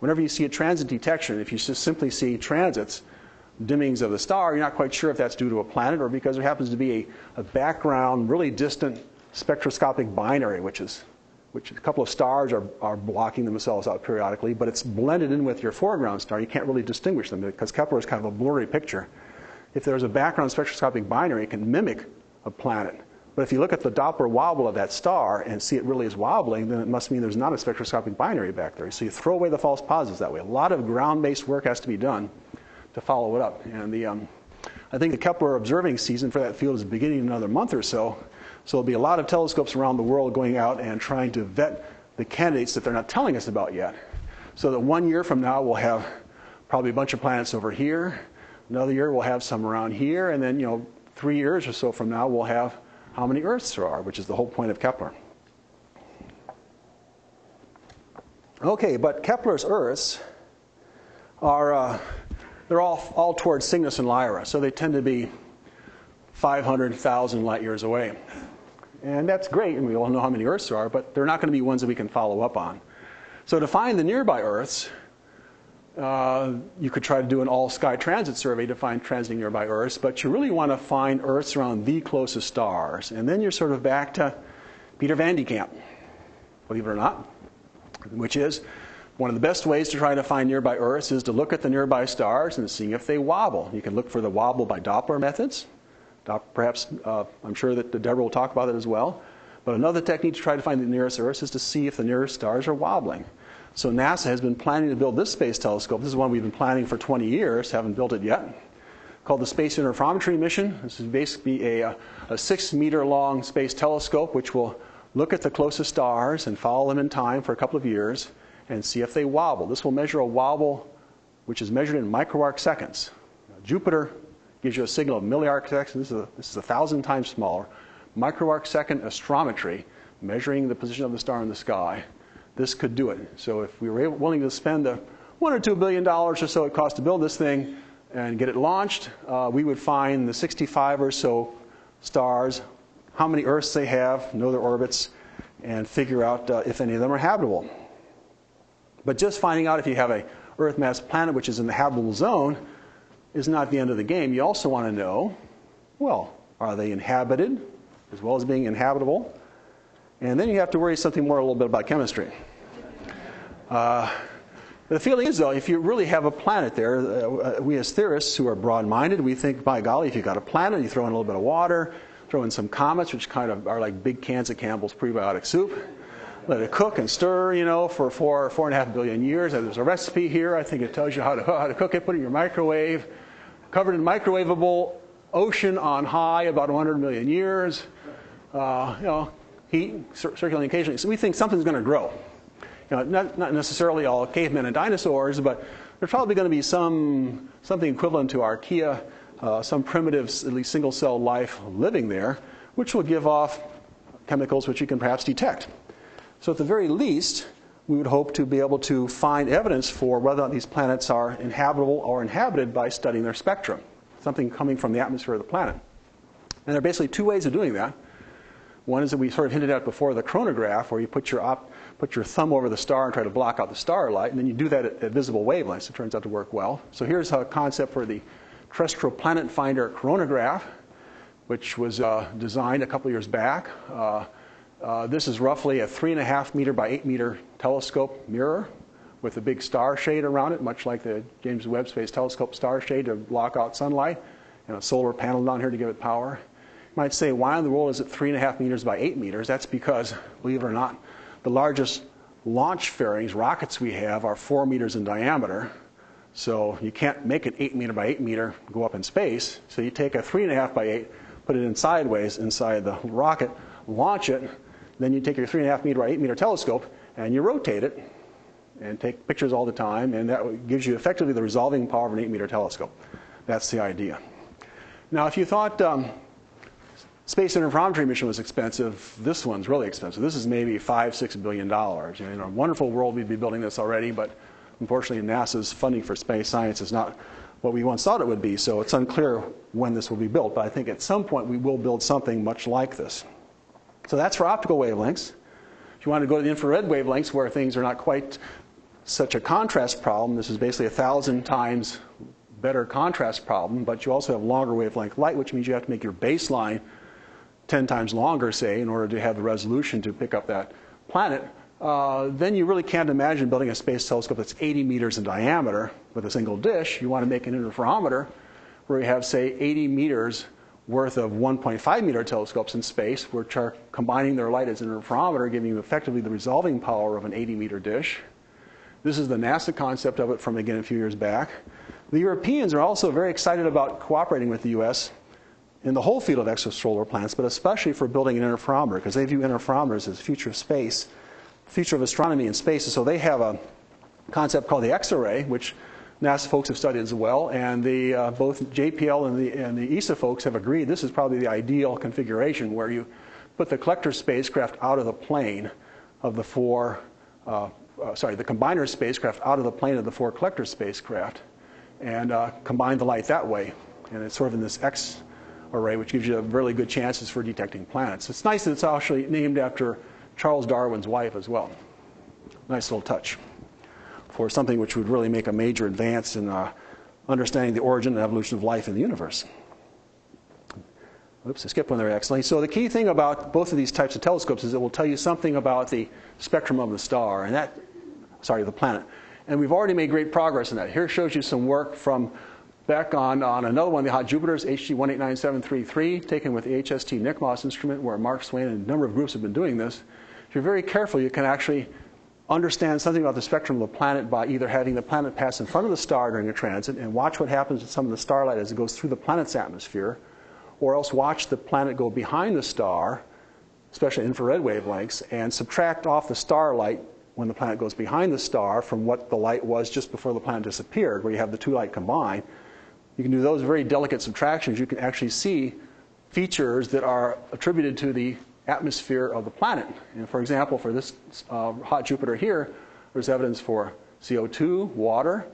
Whenever you see a transit detection, if you just simply see transits, dimmings of the star, you're not quite sure if that's due to a planet or because there happens to be a background, really distant spectroscopic binary, which a couple of stars are blocking themselves out periodically, but it's blended in with your foreground star. You can't really distinguish them because Kepler is kind of a blurry picture. If there's a background spectroscopic binary, it can mimic a planet. But if you look at the Doppler wobble of that star and see it really is wobbling, then it must mean there's not a spectroscopic binary back there. So you throw away the false positives that way. A lot of ground-based work has to be done to follow it up. And I think the Kepler observing season for that field is beginning in another month or so. So there'll be a lot of telescopes around the world going out and trying to vet the candidates that they're not telling us about yet. So that 1 year from now, we'll have probably a bunch of planets over here. Another year, we'll have some around here. And then 3 years or so from now, we'll have how many Earths there are, which is the whole point of Kepler. Okay, but Kepler's Earths are they're all towards Cygnus and Lyra, so they tend to be 500,000 light years away. And that's great, and we all know how many Earths there are, but they're not going to be ones that we can follow up on. So to find the nearby Earths, you could try to do an all-sky transit survey to find transiting nearby Earths, but you really want to find Earths around the closest stars. And then you're sort of back to Peter Van de Kamp, believe it or not, which is one of the best ways to try to find nearby Earths is to look at the nearby stars and seeing if they wobble. You can look for the wobble by Doppler methods. Perhaps, I'm sure that Deborah will talk about that as well. But another technique to try to find the nearest Earth is to see if the nearest stars are wobbling. So NASA has been planning to build this space telescope. This is one we've been planning for 20 years, haven't built it yet, called the Space Interferometry Mission. This is basically a 6-meter-long space telescope which will look at the closest stars and follow them in time for a couple of years and see if they wobble. This will measure a wobble which is measured in microarc seconds. Now, Jupiter gives you a signal of milliarc seconds. This is 1,000 times smaller. Microarc second astrometry, measuring the position of the star in the sky. This could do it. So if we were willing to spend the $1 or $2 billion or so it costs to build this thing and get it launched, we would find the 65 or so stars, how many Earths they have, know their orbits, and figure out if any of them are habitable. But just finding out if you have a Earth mass planet which is in the habitable zone is not the end of the game. You also want to know, well, are they inhabited as well as being inhabitable? And then you have to worry something more a little bit about chemistry. The feeling is, though, if you really have a planet there, we as theorists who are broad-minded, we think, by golly, if you've got a planet, you throw in a little bit of water, throw in some comets, which kind of are like big cans of Campbell's prebiotic soup. Let it cook and stir, for 4.5 billion years. There's a recipe here. I think it tells you how to cook it. Put it in your microwave. Covered in microwavable ocean on high, about 100 million years. Heat, circulating occasionally. So we think something's going to grow. Not necessarily all cavemen and dinosaurs, but there's probably going to be something equivalent to archaea, some primitive, at least single-cell life living there, which will give off chemicals which you can perhaps detect. So at the very least, we would hope to be able to find evidence for whether or not these planets are inhabitable or inhabited by studying their spectrum, something coming from the atmosphere of the planet. And there are basically 2 ways of doing that. One is that we sort of hinted at before, the chronograph, where you put your thumb over the star and try to block out the starlight, and then you do that at visible wavelengths. It turns out to work well. So here's a concept for the terrestrial planet finder chronograph, which was designed a couple years back. This is roughly a 3.5-meter by 8-meter telescope mirror with a big star shade around it, much like the James Webb Space Telescope star shade to block out sunlight, and a solar panel down here to give it power. You might say, why in the world is it 3.5 meters by 8 meters? That's because, believe it or not, the largest launch fairings, rockets we have, are 4 meters in diameter. So you can't make an 8 meter by 8 meter go up in space. So you take a 3.5 by 8, put it in sideways inside the rocket, launch it, then you take your 3.5 meter by 8 meter telescope and you rotate it and take pictures all the time, and that gives you effectively the resolving power of an 8 meter telescope. That's the idea. Now, if you thought space interferometry mission was expensive, this one's really expensive. This is maybe $5–6 billion. In a wonderful world, we'd be building this already, but unfortunately, NASA's funding for space science is not what we once thought it would be, so it's unclear when this will be built, but I think at some point we will build something much like this. So that's for optical wavelengths. If you want to go to the infrared wavelengths, where things are not quite such a contrast problem, this is basically 1,000 times better contrast problem, but you also have longer wavelength light, which means you have to make your baseline 10 times longer, say, in order to have the resolution to pick up that planet. Then you really can't imagine building a space telescope that's 80 meters in diameter with a single dish. You want to make an interferometer where you have, say, 80 meters worth of 1.5 meter telescopes in space, which are combining their light as an interferometer, giving you effectively the resolving power of an 80 meter dish. This is the NASA concept of it from, again, a few years back. The Europeans are also very excited about cooperating with the U.S. in the whole field of extrasolar planets, but especially for building an interferometer, because they view interferometers as future of space, future of astronomy in space. So they have a concept called the X-ray, which NASA folks have studied as well, and the, both JPL and the ESA folks have agreed this is probably the ideal configuration, where you put the collector spacecraft out of the plane of the four, the combiner spacecraft out of the plane of the four collector spacecraft, and combine the light that way. And it's sort of in this X array, which gives you really good chances for detecting planets. It's nice that it's actually named after Charles Darwin's wife as well. Nice little touch for something which would really make a major advance in understanding the origin and evolution of life in the universe. Oops, I skipped one there accidentally. So the key thing about both of these types of telescopes is it will tell you something about the spectrum of the star, and that, sorry, the planet. And we've already made great progress in that. Here shows you some work from back on another one, the hot Jupiters, HD 209458B, taken with the HST NICMOS instrument, where Mark Swain and a number of groups have been doing this. If you're very careful, you can actually understand something about the spectrum of the planet by either having the planet pass in front of the star during a transit and watch what happens to some of the starlight as it goes through the planet's atmosphere, or else watch the planet go behind the star, especially infrared wavelengths, and subtract off the starlight when the planet goes behind the star from what the light was just before the planet disappeared, where you have the two light combined. You can do those very delicate subtractions. You can actually see features that are attributed to the atmosphere of the planet. And for example, for this hot Jupiter here, there's evidence for CO2, water,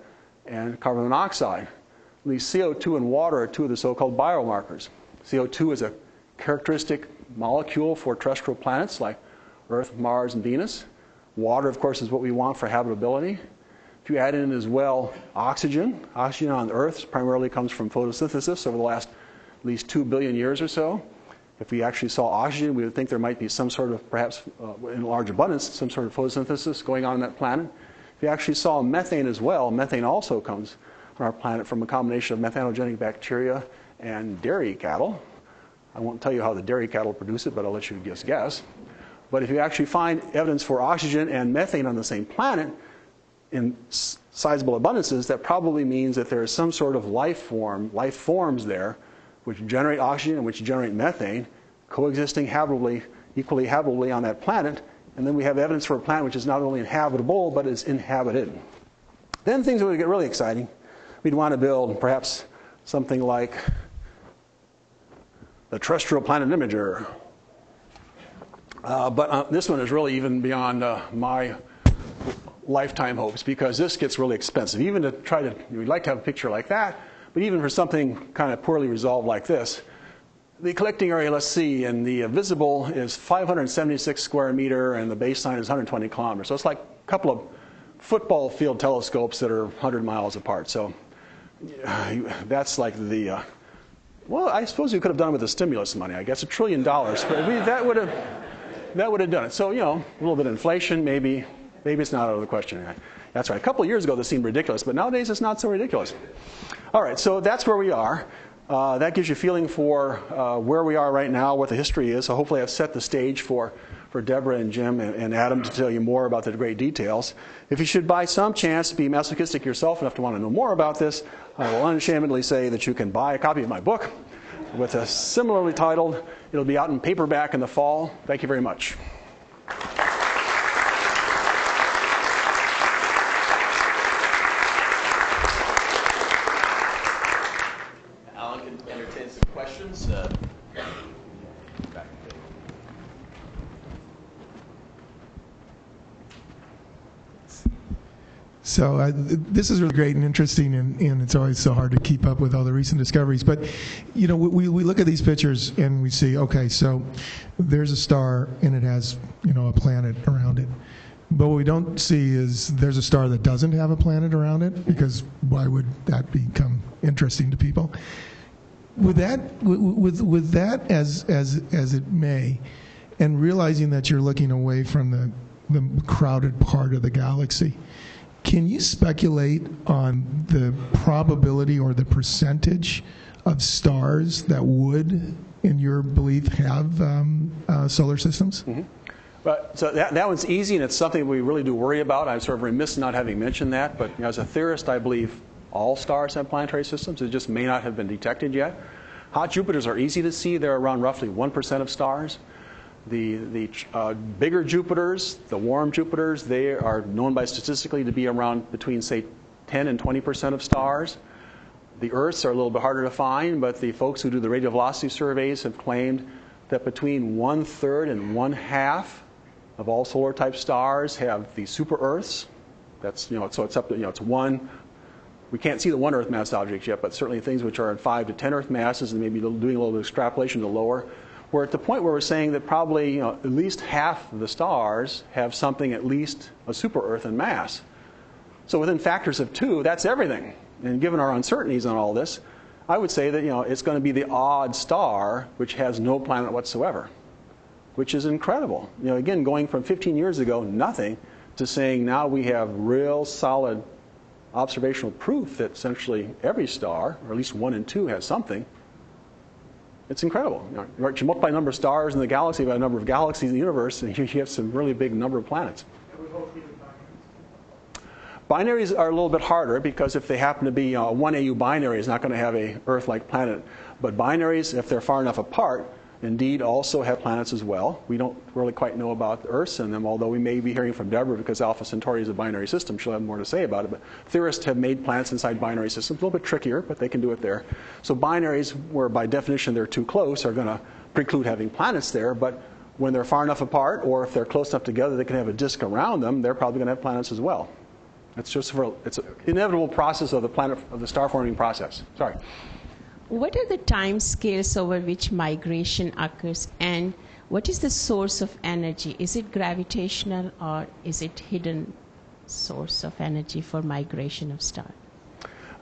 and carbon monoxide. At least CO2 and water are two of the so-called biomarkers. CO2 is a characteristic molecule for terrestrial planets like Earth, Mars, and Venus. Water, of course, is what we want for habitability. If you add in as well oxygen, oxygen on Earth primarily comes from photosynthesis over the last at least 2 billion years or so. If we actually saw oxygen, we would think there might be some sort of, perhaps in large abundance, some sort of photosynthesis going on that planet. If you actually saw methane as well, methane also comes on our planet from a combination of methanogenic bacteria and dairy cattle. I won't tell you how the dairy cattle produce it, but I'll let you just guess. But if you actually find evidence for oxygen and methane on the same planet in sizable abundances, that probably means that there is some sort of life forms there which generate oxygen and which generate methane, coexisting habitably, equally habitably on that planet. And then we have evidence for a planet which is not only inhabitable, but is inhabited. Then things would get really exciting. We'd want to build perhaps something like the terrestrial planet imager. This one is really even beyond my lifetime hopes, because this gets really expensive. Even to try to, we'd like to have a picture like that, but even for something kind of poorly resolved like this, the collecting area, let's see, and the visible is 576 square meter, and the baseline is 120 kilometers. So it's like a couple of football field telescopes that are 100 miles apart. So that's like the, well, I suppose you could have done it with the stimulus money, I guess, $1 trillion. That would have. That would have done it. So, you know, a little bit of inflation, maybe it's not out of the question. That's right. A couple of years ago, this seemed ridiculous, but nowadays it's not so ridiculous. All right, so that's where we are. That gives you a feeling for where we are right now, what the history is. So hopefully I've set the stage for Deborah and Jim and Adam to tell you more about the great details. If you should by some chance be masochistic yourself enough to want to know more about this, I will unashamedly say that you can buy a copy of my book with a similarly titled. It'll be out in paperback in the fall. Thank you very much. So this is really great and interesting, and it's always so hard to keep up with all the recent discoveries. But, you know, we look at these pictures and we see, okay, so there's a star and it has, you know, a planet around it. But what we don't see is there's a star that doesn't have a planet around it, because why would that become interesting to people? With that as it may, and realizing that you're looking away from the crowded part of the galaxy, can you speculate on the probability or the percentage of stars that would, in your belief, have solar systems? Mm-hmm. But, so that one's easy, and it's something we really do worry about. I'm sort of remiss not having mentioned that. But, you know, as a theorist, I believe all stars have planetary systems. It just may not have been detected yet. Hot Jupiters are easy to see. They're around roughly 1% of stars. The bigger Jupiters, the warm Jupiters, they are known by statistically to be around between, say, 10 and 20% of stars. The Earths are a little bit harder to find, but the folks who do the radial velocity surveys have claimed that between 1/3 and 1/2 of all solar-type stars have the super-Earths. That's, you know, so it's up to, you know, it's one. We can't see the one Earth mass objects yet, but certainly things which are in 5 to 10 Earth masses, and maybe doing a little bit of extrapolation to lower. We're at the point where we're saying that probably, you know, at least half of the stars have something, at least a super-Earth in mass. So within factors of 2, that's everything. And given our uncertainties on all this, I would say that, you know, it's going to be the odd star which has no planet whatsoever, which is incredible. You know, again, going from 15 years ago, nothing, to saying now we have real solid observational proof that essentially every star, or at least 1 and 2, has something. It's incredible. You know, you multiply the number of stars in the galaxy by the number of galaxies in the universe, and you have some really big number of planets. Binaries are a little bit harder, because if they happen to be a 1AU binary, it's not going to have a Earth-like planet. But binaries, if they're far enough apart, indeed also have planets as well. We don't really quite know about the Earths in them, although we may be hearing from Deborah, because Alpha Centauri is a binary system. She'll have more to say about it. But theorists have made planets inside binary systems. A little bit trickier, but they can do it there. So binaries, where by definition they're too close, are going to preclude having planets there. But when they're far enough apart, or if they're close enough together they can have a disk around them, they're probably going to have planets as well. It's just it's an inevitable process of the star-forming process. Sorry. What are the time scales over which migration occurs, and what is the source of energy? Is it gravitational, or is it hidden source of energy for migration of stars?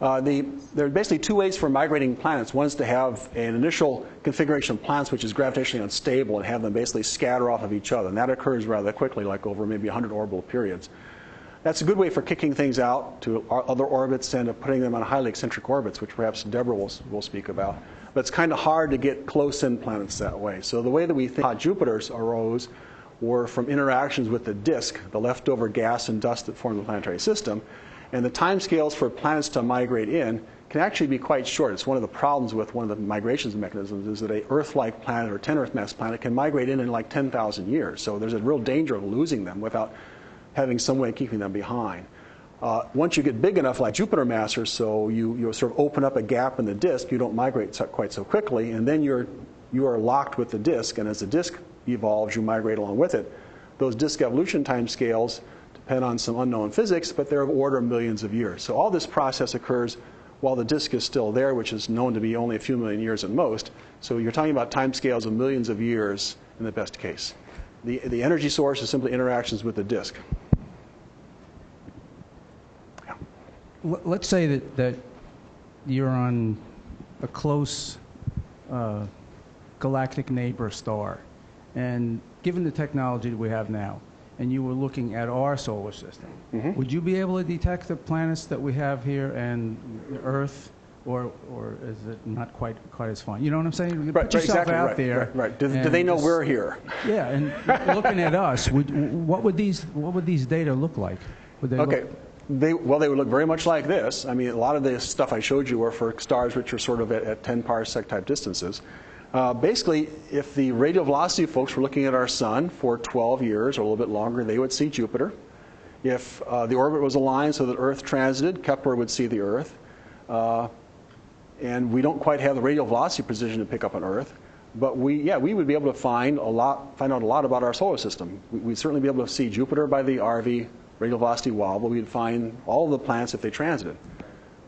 There are basically 2 ways for migrating planets. One is to have an initial configuration of planets which is gravitationally unstable and have them basically scatter off of each other, and that occurs rather quickly, like over maybe 100 orbital periods. That's a good way for kicking things out to other orbits and putting them on highly eccentric orbits, which perhaps Deborah will speak about. But it's kind of hard to get close-in planets that way. So the way that we think hot Jupiters arose were from interactions with the disk, the leftover gas and dust that formed the planetary system. And the time scales for planets to migrate in can actually be quite short. It's one of the problems with one of the migrations mechanisms is that an Earth-like planet or 10 Earth mass planet can migrate in like 10,000 years. So there's a real danger of losing them without having some way of keeping them behind. Once you get big enough, like Jupiter mass or so, you sort of open up a gap in the disk. You don't migrate quite so quickly, and then you are locked with the disk. And as the disk evolves, you migrate along with it. Those disk evolution time scales depend on some unknown physics, but they're of order of millions of years. So all this process occurs while the disk is still there, which is known to be only a few million years at most. So you're talking about time scales of millions of years in the best case. The energy source is simply interactions with the disk. Let's say that you're on a close galactic neighbor star, and given the technology that we have now, and you were looking at our solar system, mm-hmm. would you be able to detect the planets that we have here and Earth, or is it not quite as fun? You know what I'm saying? Put yourself out there. Do they know we're here? Yeah, and looking at us, what would these data look like? Would they Well, they would look very much like this. I mean, a lot of the stuff I showed you were for stars which are sort of at 10 parsec type distances. Basically, if the radial velocity folks were looking at our sun for 12 years or a little bit longer, they would see Jupiter. If the orbit was aligned so that Earth transited, Kepler would see the Earth. And we don't quite have the radial velocity precision to pick up on Earth. But we would be able to find out a lot about our solar system. We'd certainly be able to see Jupiter by the RV radial velocity wobble. We'd find all of the planets if they transited.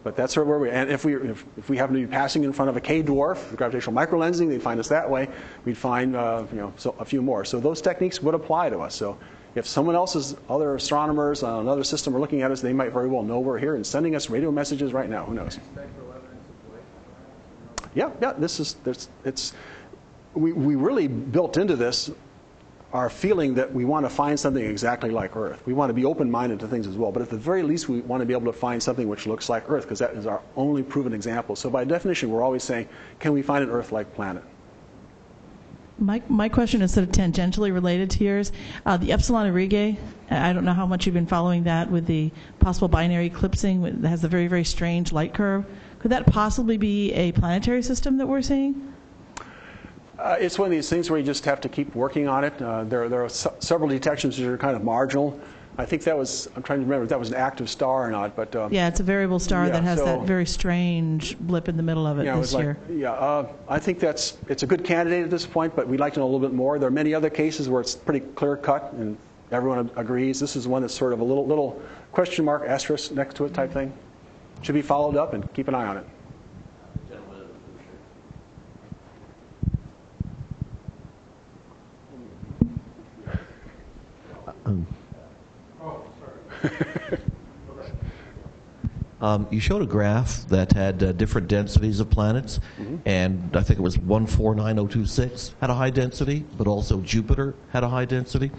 But that's sort of where we are. And if we happen to be passing in front of a K-dwarf, gravitational microlensing, they'd find us that way. We'd find a few more. So those techniques would apply to us. So if someone else's other astronomers on another system are looking at us, they might very well know we're here and sending us radio messages right now. Who knows? Yeah. We really built into this our feeling that we want to find something exactly like Earth. We want to be open-minded to things as well, but at the very least we want to be able to find something which looks like Earth, because that is our only proven example. So by definition, we're always saying, can we find an Earth-like planet? My question is sort of tangentially related to yours. The Epsilon Aurigae, I don't know how much you've been following that with the possible binary eclipsing that has a very, very strange light curve. Could that possibly be a planetary system that we're seeing? It's one of these things where you just have to keep working on it. There are several detections that are kind of marginal. I think that was, I'm trying to remember if that was an active star or not. But yeah, it's a variable star that has that very strange blip in the middle of it this year. Yeah, I think it's a good candidate at this point, but we'd like to know a little bit more. There are many other cases where it's pretty clear-cut, and everyone agrees. This is one that's sort of a little question mark, asterisk next to it type thing. Should be followed up and keep an eye on it. You showed a graph that had different densities of planets, and I think it was 149026 had a high density, but also Jupiter had a high density.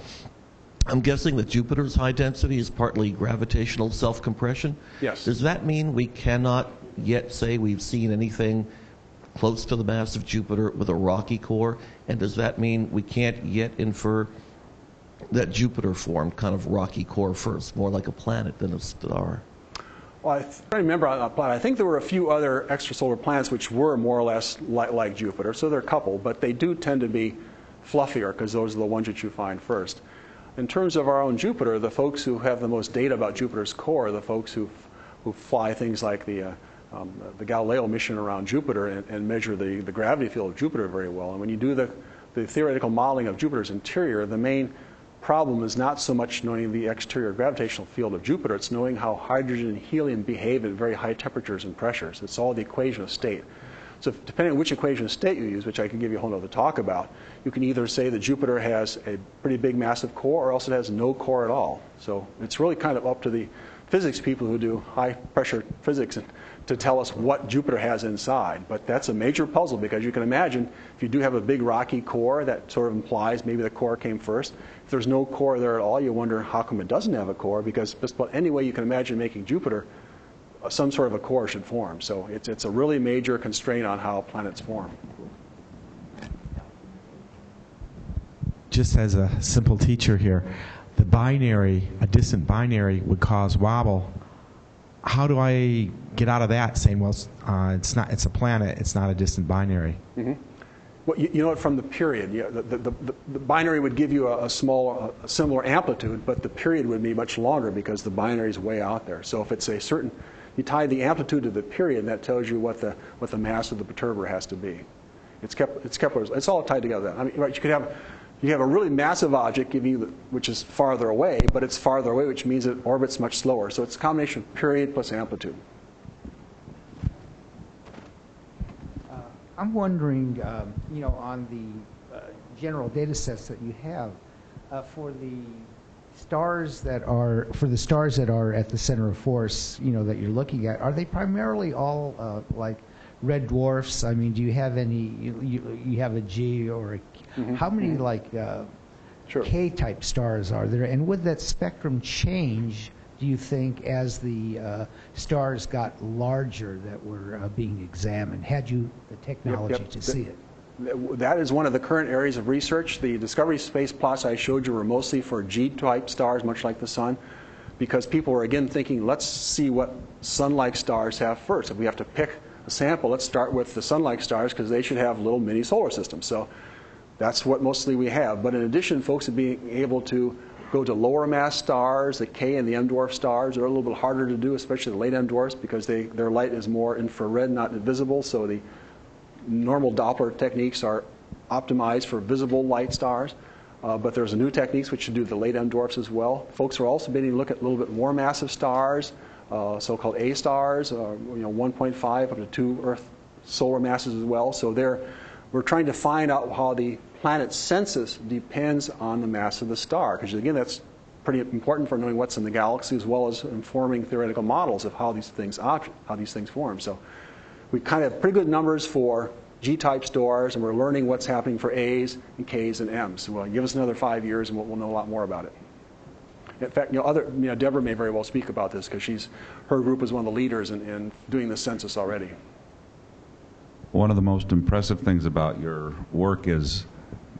I'm guessing that Jupiter's high density is partly gravitational self-compression. Yes. Does that mean we cannot yet say we've seen anything close to the mass of Jupiter with a rocky core? And does that mean we can't yet infer that Jupiter formed kind of rocky core first, more like a planet than a star? Well, I remember on that planet, I think there were a few other extrasolar planets which were more or less like Jupiter, so they're a couple, but they do tend to be fluffier because those are the ones that you find first. In terms of our own Jupiter, the folks who have the most data about Jupiter's core are the folks who fly things like the Galileo mission around Jupiter and measure the gravity field of Jupiter very well. And when you do the theoretical modeling of Jupiter's interior, the main problem is not so much knowing the exterior gravitational field of Jupiter, it's knowing how hydrogen and helium behave at very high temperatures and pressures. It's all the equation of state. So depending on which equation of state you use, which I can give you a whole other talk about, you can either say that Jupiter has a pretty big massive core or else it has no core at all. So it's really kind of up to the physics people who do high pressure physics to tell us what Jupiter has inside. But that's a major puzzle because you can imagine if you do have a big rocky core, that sort of implies maybe the core came first. If there's no core there at all, you wonder how come it doesn't have a core, because just about any way you can imagine making Jupiter, some sort of a core should form. So it's a really major constraint on how planets form. Just as a simple teacher here, the binary, a distant binary would cause wobble. How do I get out of that saying, well, it's a planet, it's not a distant binary? Well, you know what, from the period, the binary would give you a similar amplitude, but the period would be much longer because the binary is way out there. So if it's a certain, you tie the amplitude to the period, that tells you what the mass of the perturber has to be. It's Kepler's. It's all tied together. I mean, right? You have a really massive object giving you which is farther away, but it's farther away, which means it orbits much slower. So it's a combination of period plus amplitude. I'm wondering, on the general data sets that you have, for the stars that are at the center of force, that you're looking at, are they primarily all like red dwarfs? I mean, do you have any? You have a G or a, how many like K-type stars are there, and would that spectrum change do you think, as the stars got larger that were being examined, had you the technology to see it? That is one of the current areas of research. The Discovery space plots I showed you were mostly for G-type stars, much like the sun, because people were again thinking, let's see what sun-like stars have first. If we have to pick a sample, let's start with the sun-like stars because they should have little mini solar systems. So that's what mostly we have. But in addition, folks have been able to go to lower mass stars. The K and the M dwarf stars are a little bit harder to do, especially the late M dwarfs, because their light is more infrared, not visible. So the normal Doppler techniques are optimized for visible light stars, but there's new techniques which should do the late M dwarfs as well. Folks are also beginning to look at a little bit more massive stars, so-called A stars, 1.5 up to 2 Earth solar masses as well. So we're trying to find out how the planet census depends on the mass of the star, because again, that's pretty important for knowing what's in the galaxy as well as informing theoretical models of how these things form. So we kind of have pretty good numbers for G-type stars, and we're learning what's happening for A's and K's and M's. So, give us another 5 years, and we'll know a lot more about it. In fact, Deborah may very well speak about this because her group is one of the leaders in doing the census already. One of the most impressive things about your work is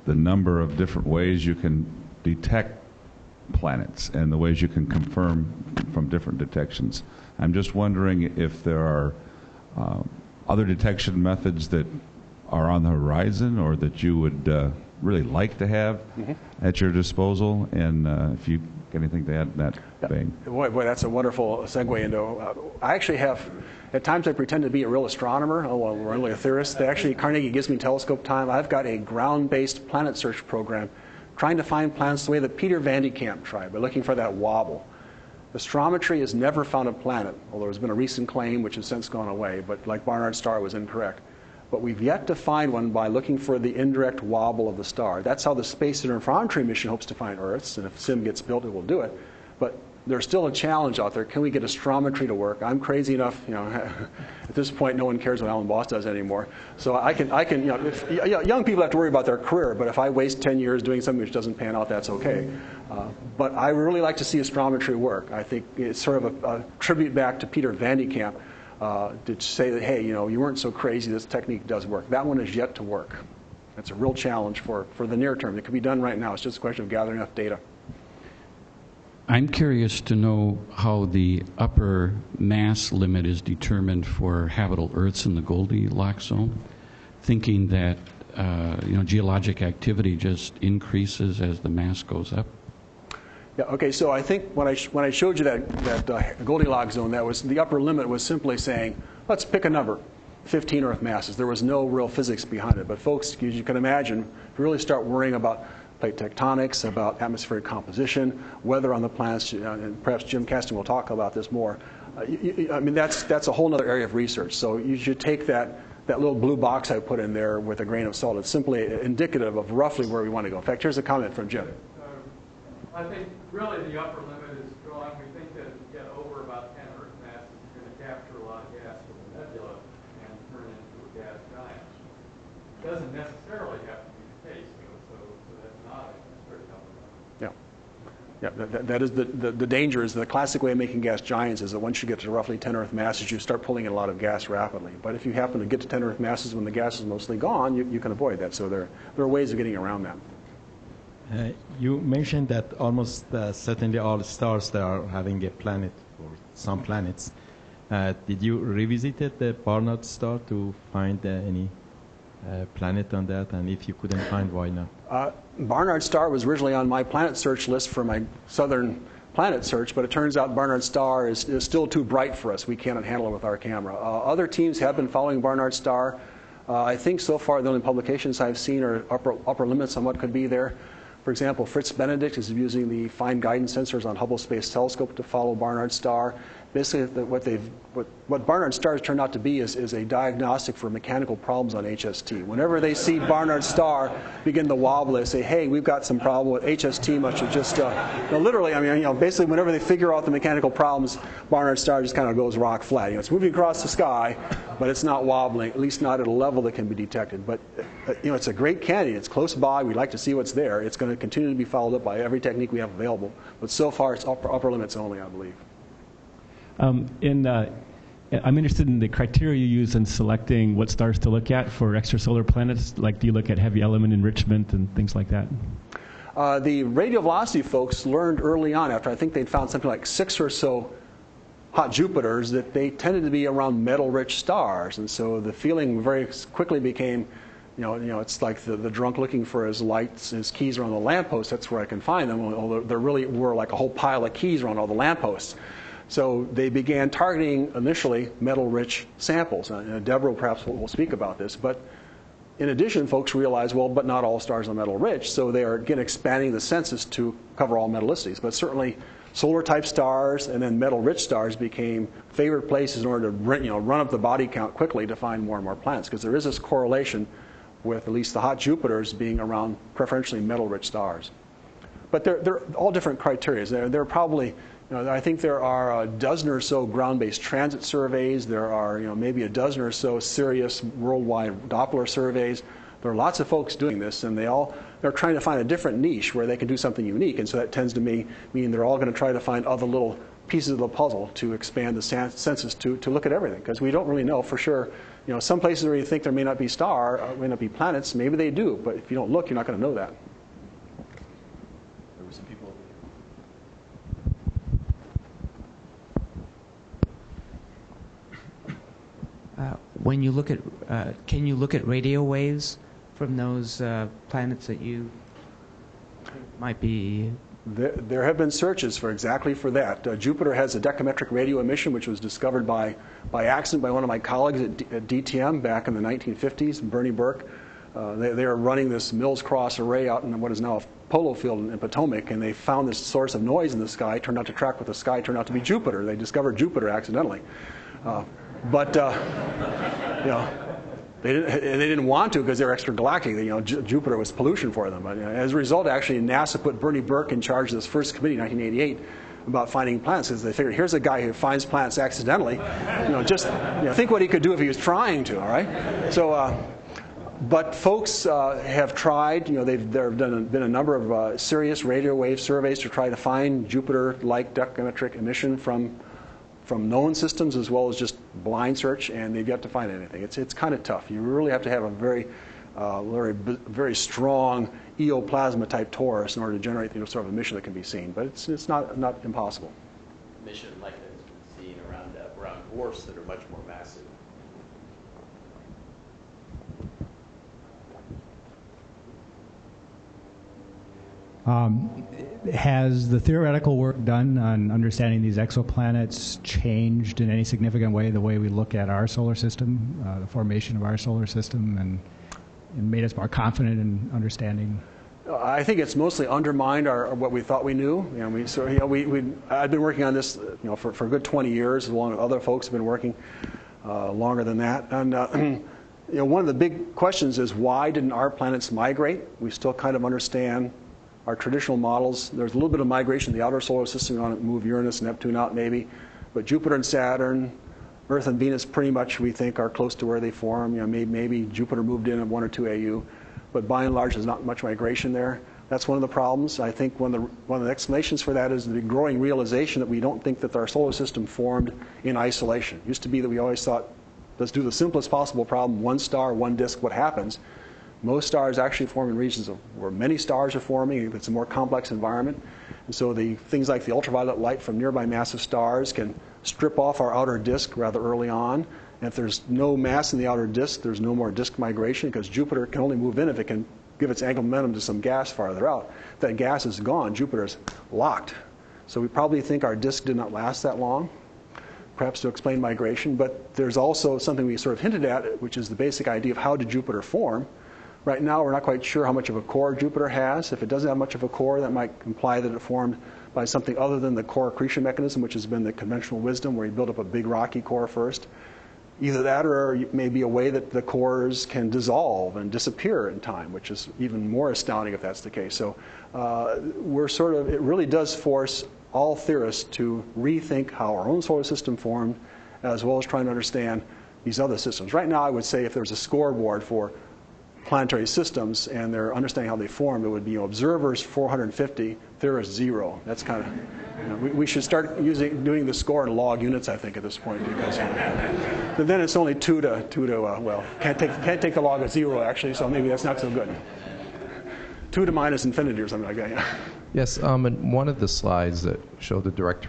the number of different ways you can detect planets and the ways you can confirm from different detections. I'm just wondering if there are other detection methods that are on the horizon or that you would really like to have at your disposal, and if you got anything to add in that vein. Boy, that's a wonderful segue into, I actually have, at times I pretend to be a real astronomer, well, I'm really a theorist. Actually, Carnegie gives me telescope time. I've got a ground-based planet search program trying to find planets the way that Peter Van de Kamp tried, by looking for that wobble. Astrometry has never found a planet, although there's been a recent claim which has since gone away, but like Barnard Star was incorrect. But we've yet to find one by looking for the indirect wobble of the star. That's how the Space Interferometry mission hopes to find Earths, and if SIM gets built, it will do it. But there's still a challenge out there. Can we get astrometry to work? I'm crazy enough, at this point no one cares what Alan Boss does anymore. So I can young people have to worry about their career, but if I waste 10 years doing something which doesn't pan out, that's okay. But I really like to see astrometry work. I think it's sort of a tribute back to Peter Van de Kamp to say that, hey, you weren't so crazy, this technique does work. That one is yet to work. That's a real challenge for the near term. It could be done right now. It's just a question of gathering enough data. I'm curious to know how the upper mass limit is determined for habitable Earths in the Goldilocks zone, thinking that geologic activity just increases as the mass goes up. Yeah. Okay. So I think when I showed you that Goldilocks zone, that was the upper limit was simply saying let's pick a number, 15 Earth masses. There was no real physics behind it. But folks, as you can imagine, if you really start worrying about plate tectonics, about atmospheric composition, weather on the planets, and perhaps Jim Kasten will talk about this more. That's a whole other area of research. So you should take that little blue box I put in there with a grain of salt. It's simply indicative of roughly where we want to go. In fact, here's a comment from Jim. I think really the upper limit is drawn. We think that if you get over about 10 Earth masses, you're going to capture a lot of gas from the nebula and turn it into a gas giant. It doesn't necessarily have to be the case. Yeah, that is the danger. Is the classic way of making gas giants is that once you get to roughly 10 Earth masses, you start pulling in a lot of gas rapidly. But if you happen to get to 10 Earth masses when the gas is mostly gone, you can avoid that. So there are ways of getting around that. You mentioned that almost certainly all stars that are having a planet, or some planets. Did you revisit the Barnard Star to find any planet on that? And if you couldn't find, why not? Barnard Star was originally on my planet search list for my southern planet search, but it turns out Barnard Star is still too bright for us. We cannot handle it with our camera. Other teams have been following Barnard Star. I think so far the only publications I've seen are upper limits on what could be there. For example, Fritz Benedict is using the fine guidance sensors on Hubble Space Telescope to follow Barnard Star. Basically, what Barnard stars turn out to be is a diagnostic for mechanical problems on HST. Whenever they see Barnard star begin to wobble, they say, hey, we've got some problem with HST. Much of just no, literally, I mean, you know, basically, whenever they figure out the mechanical problems, Barnard star just kind of goes rock flat. You know, it's moving across the sky, but it's not wobbling, at least not at a level that can be detected. But you know, it's a great candidate. It's close by. We'd like to see what's there. It's going to continue to be followed up by every technique we have available. But so far, it's upper limits only, I believe. I'm interested in the criteria you use in selecting what stars to look at for extrasolar planets. Like, do you look at heavy element enrichment and things like that? The radial velocity folks learned early on, after I think they'd found something like 6 or so hot Jupiters, that they tended to be around metal-rich stars. And so the feeling very quickly became, you know, it's like the drunk looking for his lights, his keys around the lamppost. That's where I can find them. Although there really were like a whole pile of keys around all the lampposts. So they began targeting initially metal-rich samples. And Deborah perhaps will speak about this. But in addition, folks realize, well, but not all stars are metal-rich. So they are, again, expanding the census to cover all metallicities. But certainly solar-type stars and then metal-rich stars became favorite places in order to, you know, run up the body count quickly to find more and more planets. Because there is this correlation with at least the hot Jupiters being around preferentially metal-rich stars. But they're all different criteria. They're probably... You know, I think there are a dozen or so ground-based transit surveys. There are, you know, maybe a dozen or so serious worldwide Doppler surveys. There are lots of folks doing this, and they're trying to find a different niche where they can do something unique. And so that tends to mean they're all going to try to find other little pieces of the puzzle to expand the census to look at everything, because we don't really know for sure. You know, some places where you think there may not be may not be planets, maybe they do. But if you don't look, you're not going to know that. When you look at, can you look at radio waves from those planets that you might be? There have been searches for that. Jupiter has a decametric radio emission, which was discovered by accident by one of my colleagues at DTM back in the 1950s, Bernie Burke. They are running this Mills-Cross array out in what is now a polo field in Potomac, and they found this source of noise in the sky. Turned out to track with the sky. Turned out to be Jupiter. They discovered Jupiter accidentally. But you know, they didn't want to because they're extragalactic. You know, Jupiter was pollution for them. But, you know, as a result, actually, NASA put Bernie Burke in charge of this first committee in 1988 about finding planets, because they figured, here's a guy who finds planets accidentally. You know, just, you know, think what he could do if he was trying to. All right. So, but folks have tried. You know, there have been a number of serious radio wave surveys to try to find Jupiter-like decametric emission from known systems as well as just blind search, and they've yet to find anything. It's kind of tough. You really have to have a very strong eoplasma type torus in order to generate the sort of emission that can be seen. But it's not impossible. Emission like that's been seen around dwarfs that are much more massive. Has the theoretical work done on understanding these exoplanets changed in any significant way the way we look at our solar system, the formation of our solar system, and made us more confident in understanding? I think it's mostly undermined what we thought we knew. You know, I've been working on this, you know, for a good 20 years, along with other folks have been working longer than that. And you know, one of the big questions is, why didn't our planets migrate? We still kind of understand our traditional models. There's a little bit of migration in the outer solar system. We want to move Uranus and Neptune out maybe. But Jupiter and Saturn, Earth and Venus pretty much we think are close to where they form. You know, maybe Jupiter moved in at 1 or 2 AU. But by and large, there's not much migration there. That's one of the problems. I think one of the explanations for that is the growing realization that we don't think that our solar system formed in isolation. It used to be that we always thought, let's do the simplest possible problem, one star, one disk, what happens? Most stars actually form in regions where many stars are forming. It's a more complex environment. And so things like the ultraviolet light from nearby massive stars can strip off our outer disk rather early on. And if there's no mass in the outer disk, there's no more disk migration, because Jupiter can only move in if it can give its angular momentum to some gas farther out. If that gas is gone, Jupiter's locked. So we probably think our disk did not last that long, perhaps to explain migration. But there's also something we sort of hinted at, which is the basic idea of how did Jupiter form. Right now, we're not quite sure how much of a core Jupiter has. If it doesn't have much of a core, that might imply that it formed by something other than the core accretion mechanism, which has been the conventional wisdom, where you build up a big rocky core first. Either that, or maybe a way that the cores can dissolve and disappear in time, which is even more astounding if that's the case. So we're sort of, it really does force all theorists to rethink how our own solar system formed, as well as trying to understand these other systems. Right now, I would say if there's a scoreboard for planetary systems and they're understanding how they form, it would be, you know, observers 450, theorists 0. That's kind of, you know, we should start doing the score in log units, I think, at this point, because then it's only two to can't take the log of 0 actually, so maybe that's not so good. 2 to minus infinity or something like that. Yeah. Yes, and one of the slides that showed the direct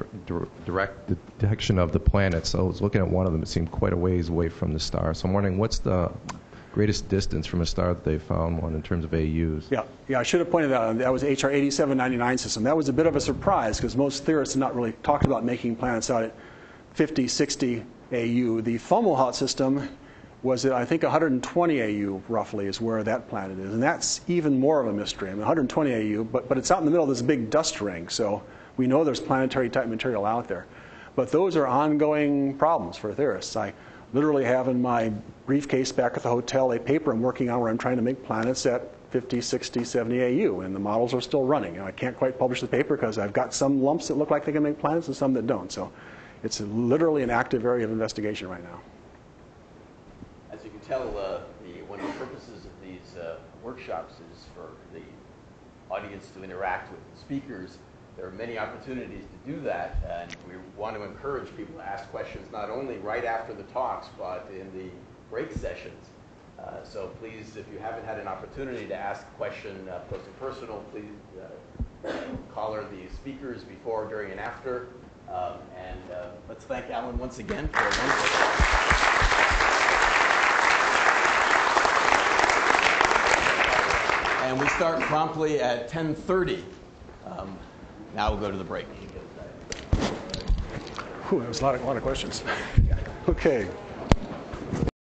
detection of the planets. So I was looking at one of them. It seemed quite a ways away from the star. So I'm wondering, what's the greatest distance from a star that they found one in terms of AUs? Yeah, I should have pointed out that was the HR 8799 system. That was a bit of a surprise because most theorists have not really talked about making planets out at 50, 60 AU. The Fomalhaut system was at, I think, 120 AU roughly is where that planet is. And that's even more of a mystery. I mean, 120 AU, but it's out in the middle of this big dust ring. So we know there's planetary type material out there. But those are ongoing problems for theorists. I literally have in my briefcase back at the hotel a paper I'm working on where I'm trying to make planets at 50, 60, 70 AU, and the models are still running. And I can't quite publish the paper because I've got some lumps that look like they can make planets and some that don't. So it's literally an active area of investigation right now. As you can tell, one of the purposes of these workshops is for the audience to interact with the speakers. There are many opportunities to do that, and we want to encourage people to ask questions not only right after the talks, but in the break sessions. So please, if you haven't had an opportunity to ask a question, post a personal, please collar the speakers before, during, and after. And let's thank Alan once again for a wonderful. And we start promptly at 10:30. Now we'll go to the break. Whew, that was a lot of questions. Okay.